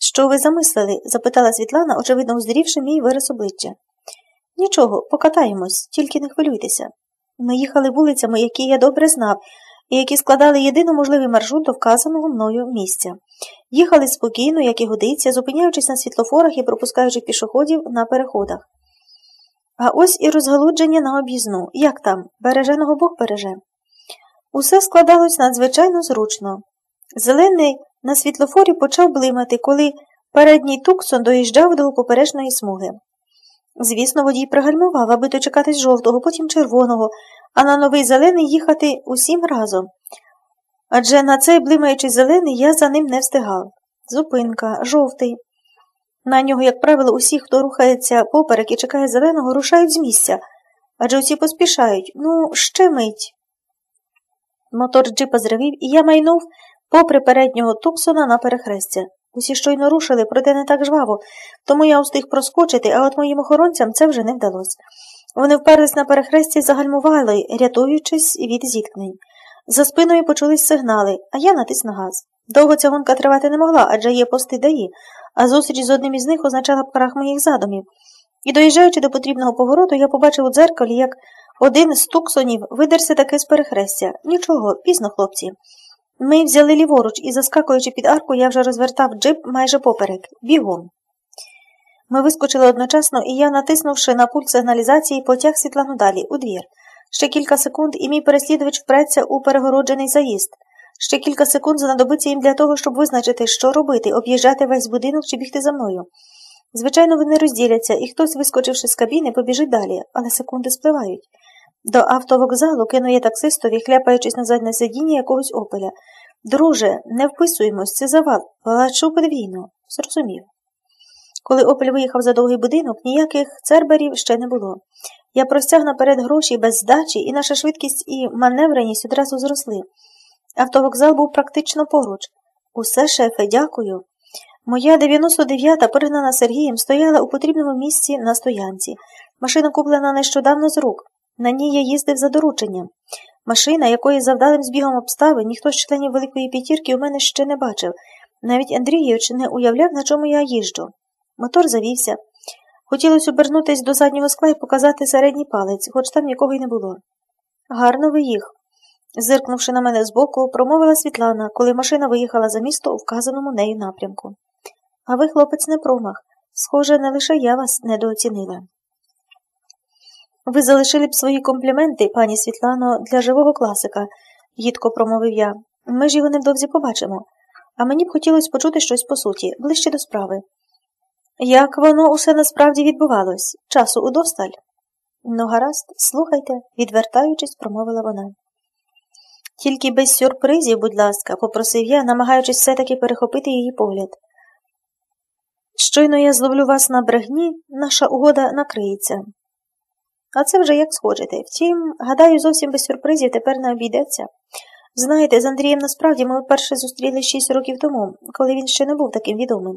«Що ви замислили?» – запитала Світлана, очевидно уздрівши мій вираз обличчя. «Нічого, покатаємось, тільки не хвилюйтеся. Ми їхали вулицями, які я добре знав, і які складали єдино можливий маршрут до вказаного мною місця. Їхали спокійно, як і годиться, зупиняючись на світлофорах і пропускаючи пішоходів на переходах. А ось і розгалудження на об'їзну. Як там? Береженого Бог береже. Усе складалось надзвичайно зручно. Зелений на світлофорі почав блимати, коли передній Туксон доїжджав до поперечної смуги. Звісно, водій пригальмував, аби дочекатись жовтого, потім червоного, а на новий зелений їхати усім разом. Адже на цей блимаючий зелений я за ним не встигав. Зупинка, жовтий. На нього, як правило, усі, хто рухається поперек і чекає зеленого, рушають з місця. Адже усі поспішають. Ну, ще мить. Мотор джипа зривів, і я майнув попри переднього Туксона на перехрестя. Усі щойно рушили, проте не так жваво, тому я встиг проскочити, а от моїм охоронцям це вже не вдалося. Вони вперлись на перехресті і загальмували, рятуючись від зіткнень. За спиною почулись сигнали, а я натис на газ. Довго ця гонка тривати не могла, адже є пости ДАІ, а зустріч з одним із них означала б крах моїх задумів. І доїжджаючи до потрібного повороту, я побачив у дзеркалі, як один з Туксонів видерся таки з перехрестя. Нічого, пізно, хлопці. Ми взяли ліворуч, і, заскакуючи під арку, я вже розвертав джип майже поперек. Бігом. Ми вискочили одночасно, і я, натиснувши на пульт сигналізації, потяг Світлану далі, у двір. Ще кілька секунд, і мій переслідувач впреться у перегороджений заїзд. Ще кілька секунд знадобиться їм для того, щоб визначити, що робити, об'їжджати весь будинок чи бігти за мною. Звичайно, вони розділяться, і хтось, вискочивши з кабіни, побіжить далі, але секунди спливають. До автовокзалу кину я таксистові, хляпаючись назад на сидіння якогось опеля. «Друже, не вписуємось, це завал, плачу подвійно». Зрозумів. Коли опель виїхав за довгий будинок, ніяких церберів ще не було. Я простяг наперед гроші без здачі, і наша швидкість і маневреність одразу зросли. Автовокзал був практично поруч. «Усе, шефе, дякую». Моя дев'яносто дев'ята, пригнана Сергієм, стояла у потрібному місці на стоянці. Машина куплена нещодавно з рук. На ній я їздив за дорученням. Машина, якої завдалим збігом обставин ніхто з членів Великої П'ятірки у мене ще не бачив. Навіть Андрійович не уявляв, на чому я їжджу. Мотор завівся. Хотілося обернутися до заднього скла і показати середній палець, хоч там нікого й не було. «Гарно ви їх», зиркнувши на мене збоку, промовила Світлана, коли машина виїхала за місто у вказаному нею напрямку. «А ви, хлопець, не промах. Схоже, не лише я вас недооцінила». «Ви залишили б свої компліменти, пані Світлано, для живого класика», – гідко промовив я. «Ми ж його невдовзі побачимо. А мені б хотілося почути щось по суті, ближче до справи». «Як воно усе насправді відбувалось? Часу удосталь?» «Ну, гаразд, слухайте», – відвертаючись, промовила вона. «Тільки без сюрпризів, будь ласка», – попросив я, намагаючись все-таки перехопити її погляд. «Щойно я зловлю вас на брехні, наша угода накриється». А це вже як схочете. Втім, гадаю, зовсім без сюрпризів тепер не обійдеться. Знаєте, з Андрієм насправді ми вперше зустрілись шість років тому, коли він ще не був таким відомим.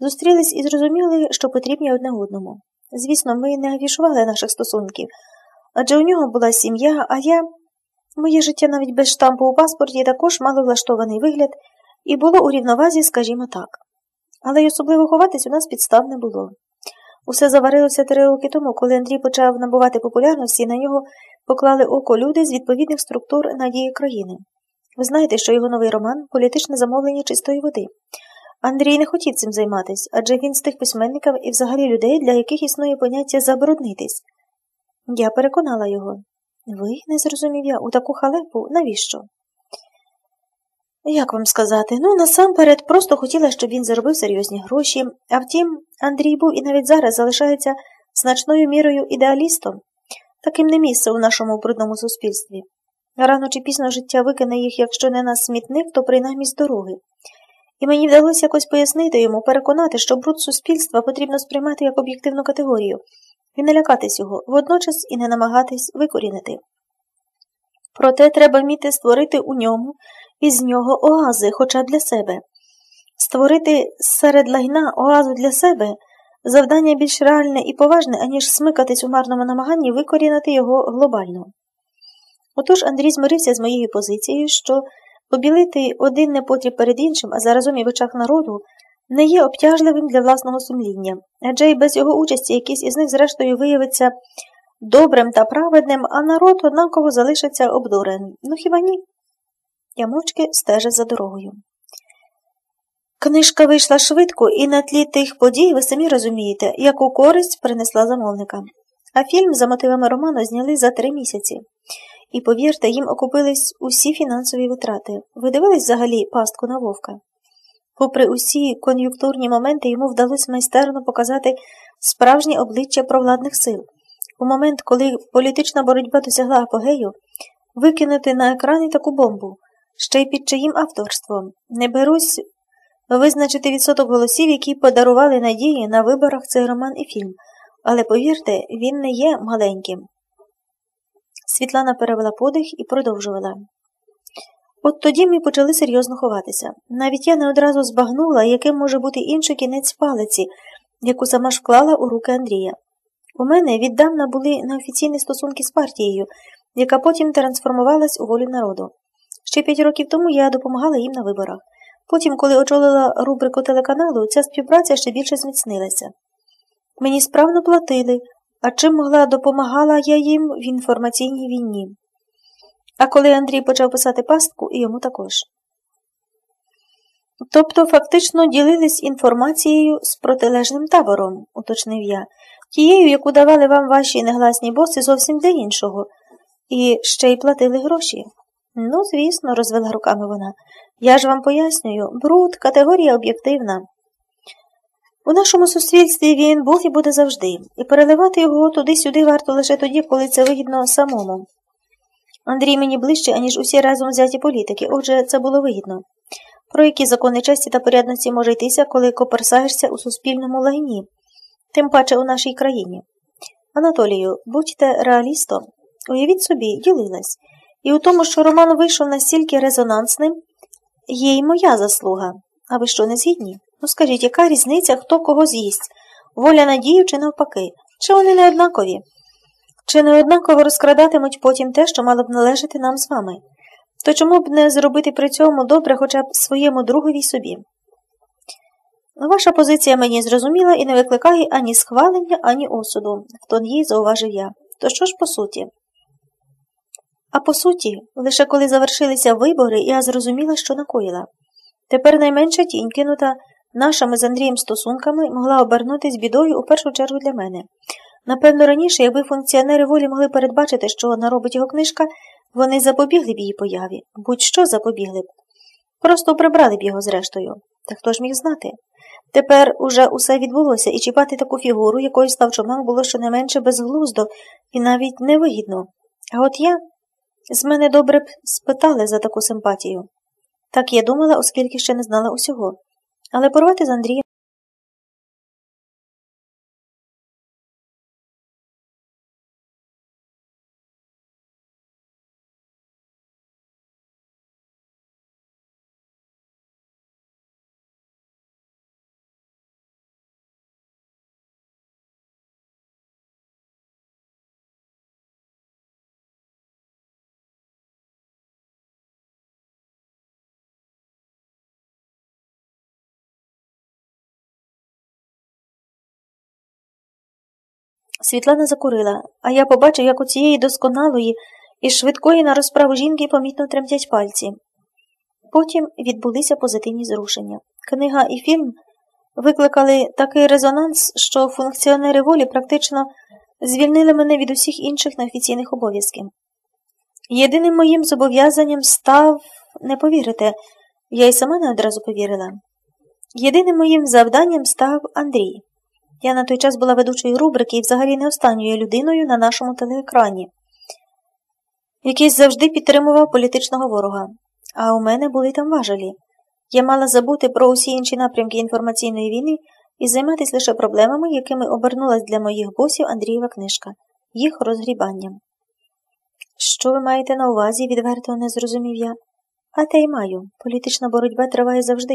Зустрілись і зрозуміли, що потрібні одне одному. Звісно, ми не афішували наших стосунків, адже у нього була сім'я, а я... Моє життя навіть без штампу у паспорті також мало влаштований вигляд і було у рівновазі, скажімо так. Але й особливо ховатись у нас підстав не було. Усе заварилося три роки тому, коли Андрій почав набувати популярності, на нього поклали око люди з відповідних структур надії країни. Ви знаєте, що його новий роман – політичне замовлення чистої води. Андрій не хотів цим займатися, адже він з тих письменників і взагалі людей, для яких існує поняття «забруднитись». Я переконала його. Ви, не зрозумів я, у таку халепу, навіщо? Як вам сказати? Ну, насамперед, просто хотіла, щоб він заробив серйозні гроші. А втім, Андрій був і навіть зараз залишається значною мірою ідеалістом. Таким не місце у нашому брудному суспільстві. Рано чи пізно життя викине їх, якщо не на смітник, то принаймні з дороги. І мені вдалося якось пояснити йому, переконати, що бруд суспільства потрібно сприймати як об'єктивну категорію і не лякатись його, водночас і не намагатись викорінити. Проте треба вміти створити у ньому із нього оази, хоча б для себе. Створити серед лайна оазу для себе – завдання більш реальне і поважне, аніж смикатись у марному намаганні викорінити його глобально. Отож Андрій змирився з моєю позицією, що побілити один непотріб перед іншим, а заразом і в очах народу, не є обтяжливим для власного сумління, адже й без його участі якийсь із них зрештою виявиться добрим та праведним, а народ однаково залишиться обдуреним. Ну хіба ні? Я мовчки стежив за дорогою. Книжка вийшла швидко, і на тлі тих подій, ви самі розумієте, яку користь принесла замовника. А фільм за мотивами роману зняли за три місяці. І, повірте, їм окупились усі фінансові витрати. Ви дивились взагалі «Пастку на Вовка»? Попри усі кон'юнктурні моменти, йому вдалося майстерно показати справжнє обличчя провладних сил. у момент, коли політична боротьба досягла апогею, викинути на екрани таку бомбу, ще й під чиїм авторством. Не берусь визначити відсоток голосів, які подарували надії на виборах цей роман і фільм, але, повірте, він не є маленьким. Світлана перевела подих і продовжувала. От тоді ми почали серйозно ховатися. Навіть я не одразу збагнула, яким може бути інший кінець палиці, яку сама ж вклала у руки Андрія. У мене віддавна були неофіційні стосунки з партією, яка потім трансформувалась у Волю народу. Ще п'ять років тому я допомагала їм на виборах. Потім, коли очолила рубрику телеканалу, ця співпраця ще більше зміцнилася. Мені справно платили, а чим могла допомагала я їм в інформаційній війні. А коли Андрій почав писати пастку, і йому також. Тобто, фактично, ділились інформацією з протилежним табором, уточнив я, тією, яку давали вам ваші негласні боси зовсім для іншого, і ще й платили гроші. Ну, звісно, розвела руками вона. Я ж вам пояснюю, бруд – категорія об'єктивна. У нашому суспільстві він був і буде завжди, і переливати його туди-сюди варто лише тоді, коли це вигідно самому. Андрій мені ближче, аніж усі разом взяті політики, отже, це було вигідно. Про які закони честі та порядності може йтися, коли коперсаєшся у суспільному лайні, тим паче у нашій країні? Анатолію, будьте реалістом. Уявіть собі, ділилась. І у тому, що роман вийшов настільки резонансним, є й моя заслуга. А ви що, не згідні? Ну скажіть, яка різниця, хто кого з'їсть? Воля надію чи навпаки? Чи вони не однакові? Чи не однаково розкрадатимуть потім те, що мало б належати нам з вами? То чому б не зробити при цьому добре хоча б своєму другові й собі? Ваша позиція мені зрозуміла і не викликає ані схвалення, ані осуду, в тон їй зауважив я. То що ж по суті? А по суті, лише коли завершилися вибори, я зрозуміла, що накоїла. Тепер найменша тінь, кинута нашими з Андрієм стосунками, могла обернутись бідою у першу чергу для мене. Напевно, раніше, якби функціонери волі могли передбачити, що наробить його книжка, вони запобігли б її появі, будь-що запобігли б. Просто прибрали б його зрештою. Та хто ж міг знати? Тепер уже усе відбулося, і чіпати таку фігуру, якою став Чумак, було щонайменше безглуздо і навіть невигідно. А от я... З мене добре б спитали за таку симпатію. Так я думала, оскільки ще не знала усього. Але порвати з Андрієм... Світлана закурила, а я побачив, як у цієї досконалої і швидкої на розправу жінки помітно тремтять пальці. Потім відбулися позитивні зрушення. Книга і фільм викликали такий резонанс, що функціонери волі практично звільнили мене від усіх інших неофіційних обов'язків. Єдиним моїм зобов'язанням став, не повірите, я й сама не одразу повірила, єдиним моїм завданням став Андрій. Я на той час була ведучою рубрики і взагалі не останньою людиною на нашому телеекрані, який завжди підтримував політичного ворога. А у мене були там важелі. Я мала забути про усі інші напрямки інформаційної війни і займатися лише проблемами, якими обернулась для моїх босів Андрієва книжка, їх розгрібанням. Що ви маєте на увазі, відверто не зрозумів я. А те й маю. Політична боротьба триває завжди.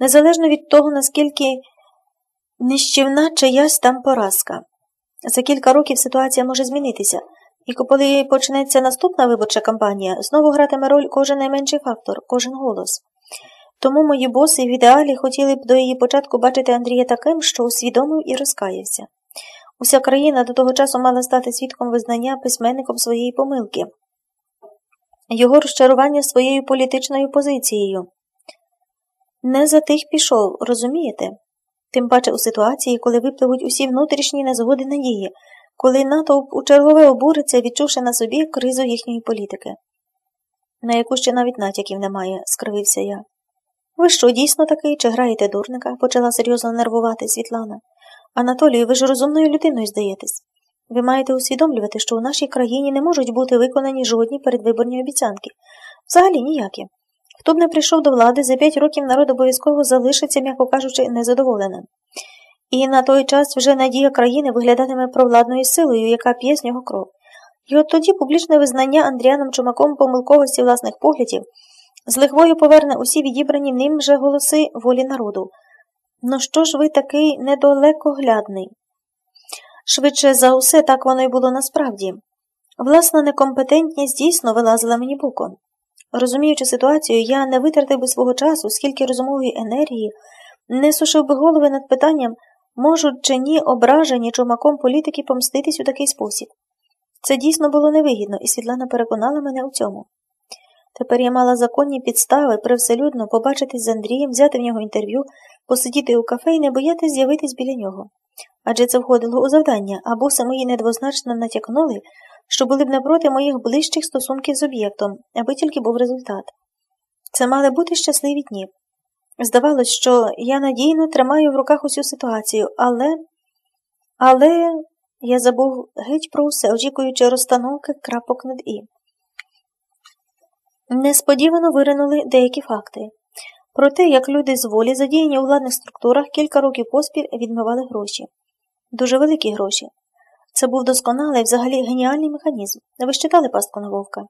Незалежно від того, наскільки... нищівна чиясь там поразка. За кілька років ситуація може змінитися, і коли почнеться наступна виборча кампанія, знову гратиме роль кожен найменший фактор, кожен голос. Тому мої боси в ідеалі хотіли б до її початку бачити Андрія таким, що усвідомив і розкаявся. Уся країна до того часу мала стати свідком визнання письменником своєї помилки, його розчарування своєю політичною позицією. Не за тих пішов, розумієте? Тим паче у ситуації, коли випливуть усі внутрішні незгоди надії, коли натовп у чергове обуриться, відчувши на собі кризу їхньої політики. На яку ще навіть натяків немає, скривився я. Ви що, дійсно такий, чи граєте дурника? Почала серйозно нервувати Світлана. Анатолію, ви ж розумною людиною здаєтесь. Ви маєте усвідомлювати, що у нашій країні не можуть бути виконані жодні передвиборні обіцянки. Взагалі ніякі. Хто б не прийшов до влади, за п'ять років народ обов'язково залишиться, м'яко кажучи, незадоволеним. І на той час вже надія країни виглядатиме провладною силою, яка п'є з нього кров. І от тоді публічне визнання Андріаном Чумаком помилковості власних поглядів з лихвою поверне усі відібрані ним же голоси волі народу. Ну що ж ви такий недалекоглядний? Швидше за усе, так воно й було насправді. Власна некомпетентність дійсно вилазила мені боком. Розуміючи ситуацію, я не витратив би свого часу, скільки розумової енергії, не сушив би голови над питанням, можуть чи ні ображені Чумаком політики помститись у такий спосіб. Це дійсно було невигідно, і Світлана переконала мене у цьому. Тепер я мала законні підстави привселюдно побачитись з Андрієм, взяти в нього інтерв'ю, посидіти у кафе і не боятись з'явитись біля нього. Адже це входило у завдання, а боси мої недвозначно натякнули, що були б напроти моїх ближчих стосунків з об'єктом, аби тільки був результат. Це мали бути щасливі дні. Здавалось, що я надійно тримаю в руках усю ситуацію, але... Але... Я забув геть про усе, очікуючи розстановки крапок над «і». Несподівано виринули деякі факти. Про те, як люди з волі, задіяні у владних структурах, кілька років поспіль відмивали гроші. Дуже великі гроші. Це був досконалий, взагалі геніальний механізм. Ви ж читали «Пастку на Вовка»?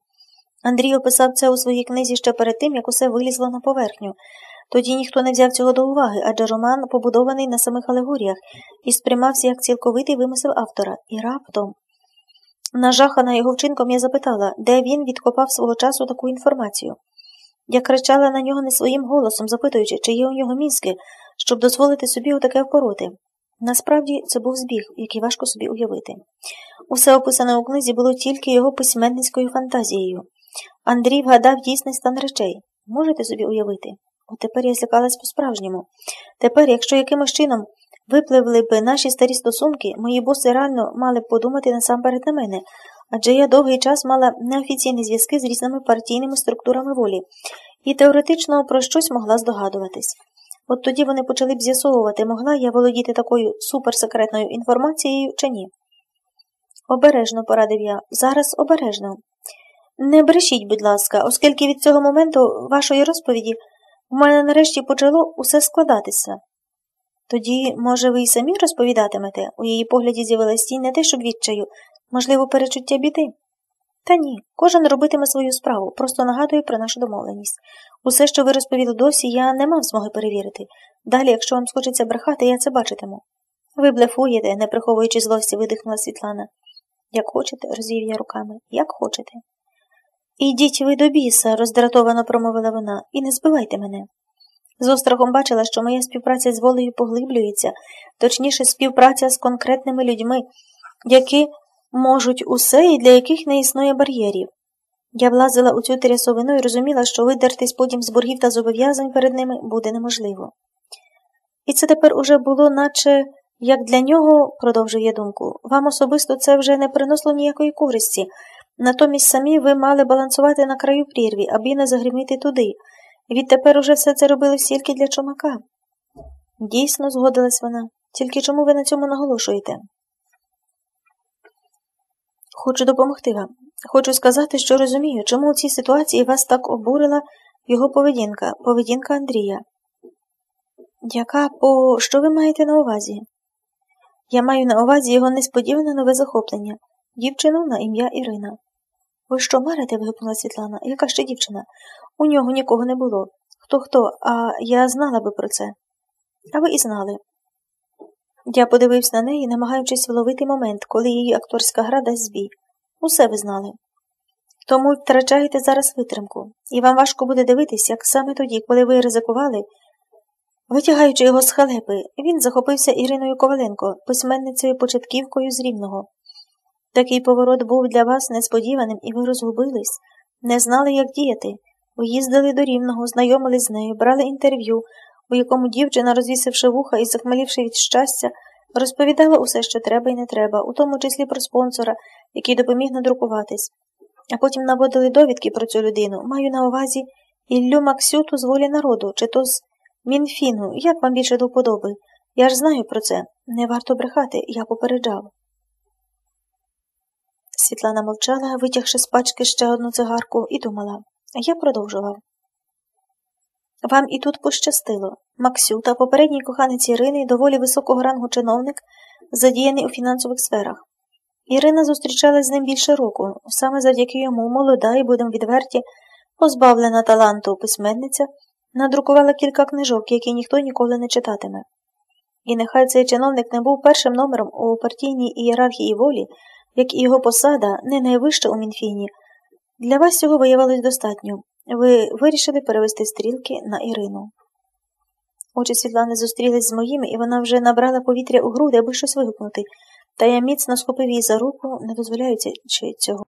Андрій описав це у своїй книзі ще перед тим, як усе вилізло на поверхню. Тоді ніхто не взяв цього до уваги, адже роман побудований на самих алегоріях і сприймався як цілковитий вимисел автора. І раптом, нажахана його вчинком, я запитала, де він відкопав свого часу таку інформацію. Я кричала на нього не своїм голосом, запитуючи, чи є у нього мізки, щоб дозволити собі отаке впороти. Насправді, це був збіг, який важко собі уявити. Усе описане у книзі було тільки його письменницькою фантазією. Андрій вгадав дійсний стан речей. Можете собі уявити? От тепер я злякалась по-справжньому. Тепер, якщо якимось чином випливли б наші старі стосунки, мої боси реально мали б подумати насамперед на мене, адже я довгий час мала неофіційні зв'язки з різними партійними структурами волі і теоретично про щось могла здогадуватись. От тоді вони почали б з'ясовувати, могла я володіти такою суперсекретною інформацією чи ні. Обережно, порадив я. Зараз обережно. Не брешіть, будь ласка, оскільки від цього моменту вашої розповіді у мене нарешті почало усе складатися. Тоді, може, ви й самі розповідатимете? У її погляді з'явилась тінь не те, щоб відчаю, можливо, перечуття біди. Та ні, кожен робитиме свою справу, просто нагадую про нашу домовленість. Усе, що ви розповіли досі, я не мав змоги перевірити. Далі, якщо вам схочеться брехати, я це бачитиму. Ви блефуєте, не приховуючи злості, видихнула Світлана. Як хочете, розвів я руками, як хочете. «Ідіть ви до біса», – роздратовано промовила вона, – «і не збивайте мене». З острахом бачила, що моя співпраця з волею поглиблюється, точніше, співпраця з конкретними людьми, які можуть усе і для яких не існує бар'єрів. Я влазила у цю трясовину і розуміла, що видертись потім з боргів та зобов'язань перед ними буде неможливо. І це тепер уже було наче, як для нього, продовжив я думку, вам особисто це вже не приносило ніякої користі. Натомість самі ви мали балансувати на краю прірві, аби не загриміти туди. Відтепер уже все це робили тільки для Чумака. Дійсно, згодилась вона. Тільки чому ви на цьому наголошуєте? Хочу допомогти вам. Хочу сказати, що розумію, чому у цій ситуації вас так обурила його поведінка, поведінка Андрія. Яка по... Що ви маєте на увазі? Я маю на увазі його несподіване нове захоплення. Дівчину на ім'я Ірина. Ви що, марите? Вигукнула Світлана. Яка ще дівчина? У нього нікого не було. Хто-хто, а я знала би про це. А ви і знали. Я подивився на неї, намагаючись вловити момент, коли її акторська гра дасть збій. Усе ви знали. Тому втрачаєте зараз витримку. І вам важко буде дивитись, як саме тоді, коли ви ризикували, витягаючи його з халепи, він захопився Іриною Коваленко, письменницею-початківкою з Рівного. Такий поворот був для вас несподіваним, і ви розгубились, не знали, як діяти. Ви їздили до Рівного, знайомились з нею, брали інтерв'ю, у якому дівчина, розвісивши вуха і захмелівши від щастя, розповідала усе, що треба і не треба, у тому числі про спонсора, який допоміг надрукуватись. А потім наводили довідки про цю людину. Маю на увазі Іллю Максюту з волі народу, чи то з Мінфіну, як вам більше до вподоби. Я ж знаю про це. Не варто брехати, я попереджав. Світлана мовчала, витягши з пачки ще одну цигарку, і думала. Я продовжував. Вам і тут пощастило. Максюта, попередній коханець Ірини, доволі високого рангу чиновник, задіяний у фінансових сферах. Ірина зустрічалась з ним більше року. Саме завдяки йому молода і, будемо відверті, позбавлена таланту письменниця, надрукувала кілька книжок, які ніхто ніколи не читатиме. І нехай цей чиновник не був першим номером у партійній ієрархії волі, як і його посада, не найвища у Мінфіні, для вас цього виявилось достатньо. Ви вирішили перевести стрілки на Ірину. Очі Світлани зустрілись з моїми, і вона вже набрала повітря у груди, аби щось вигукнути, та я міцно схопив її за руку, не дозволяючи цього.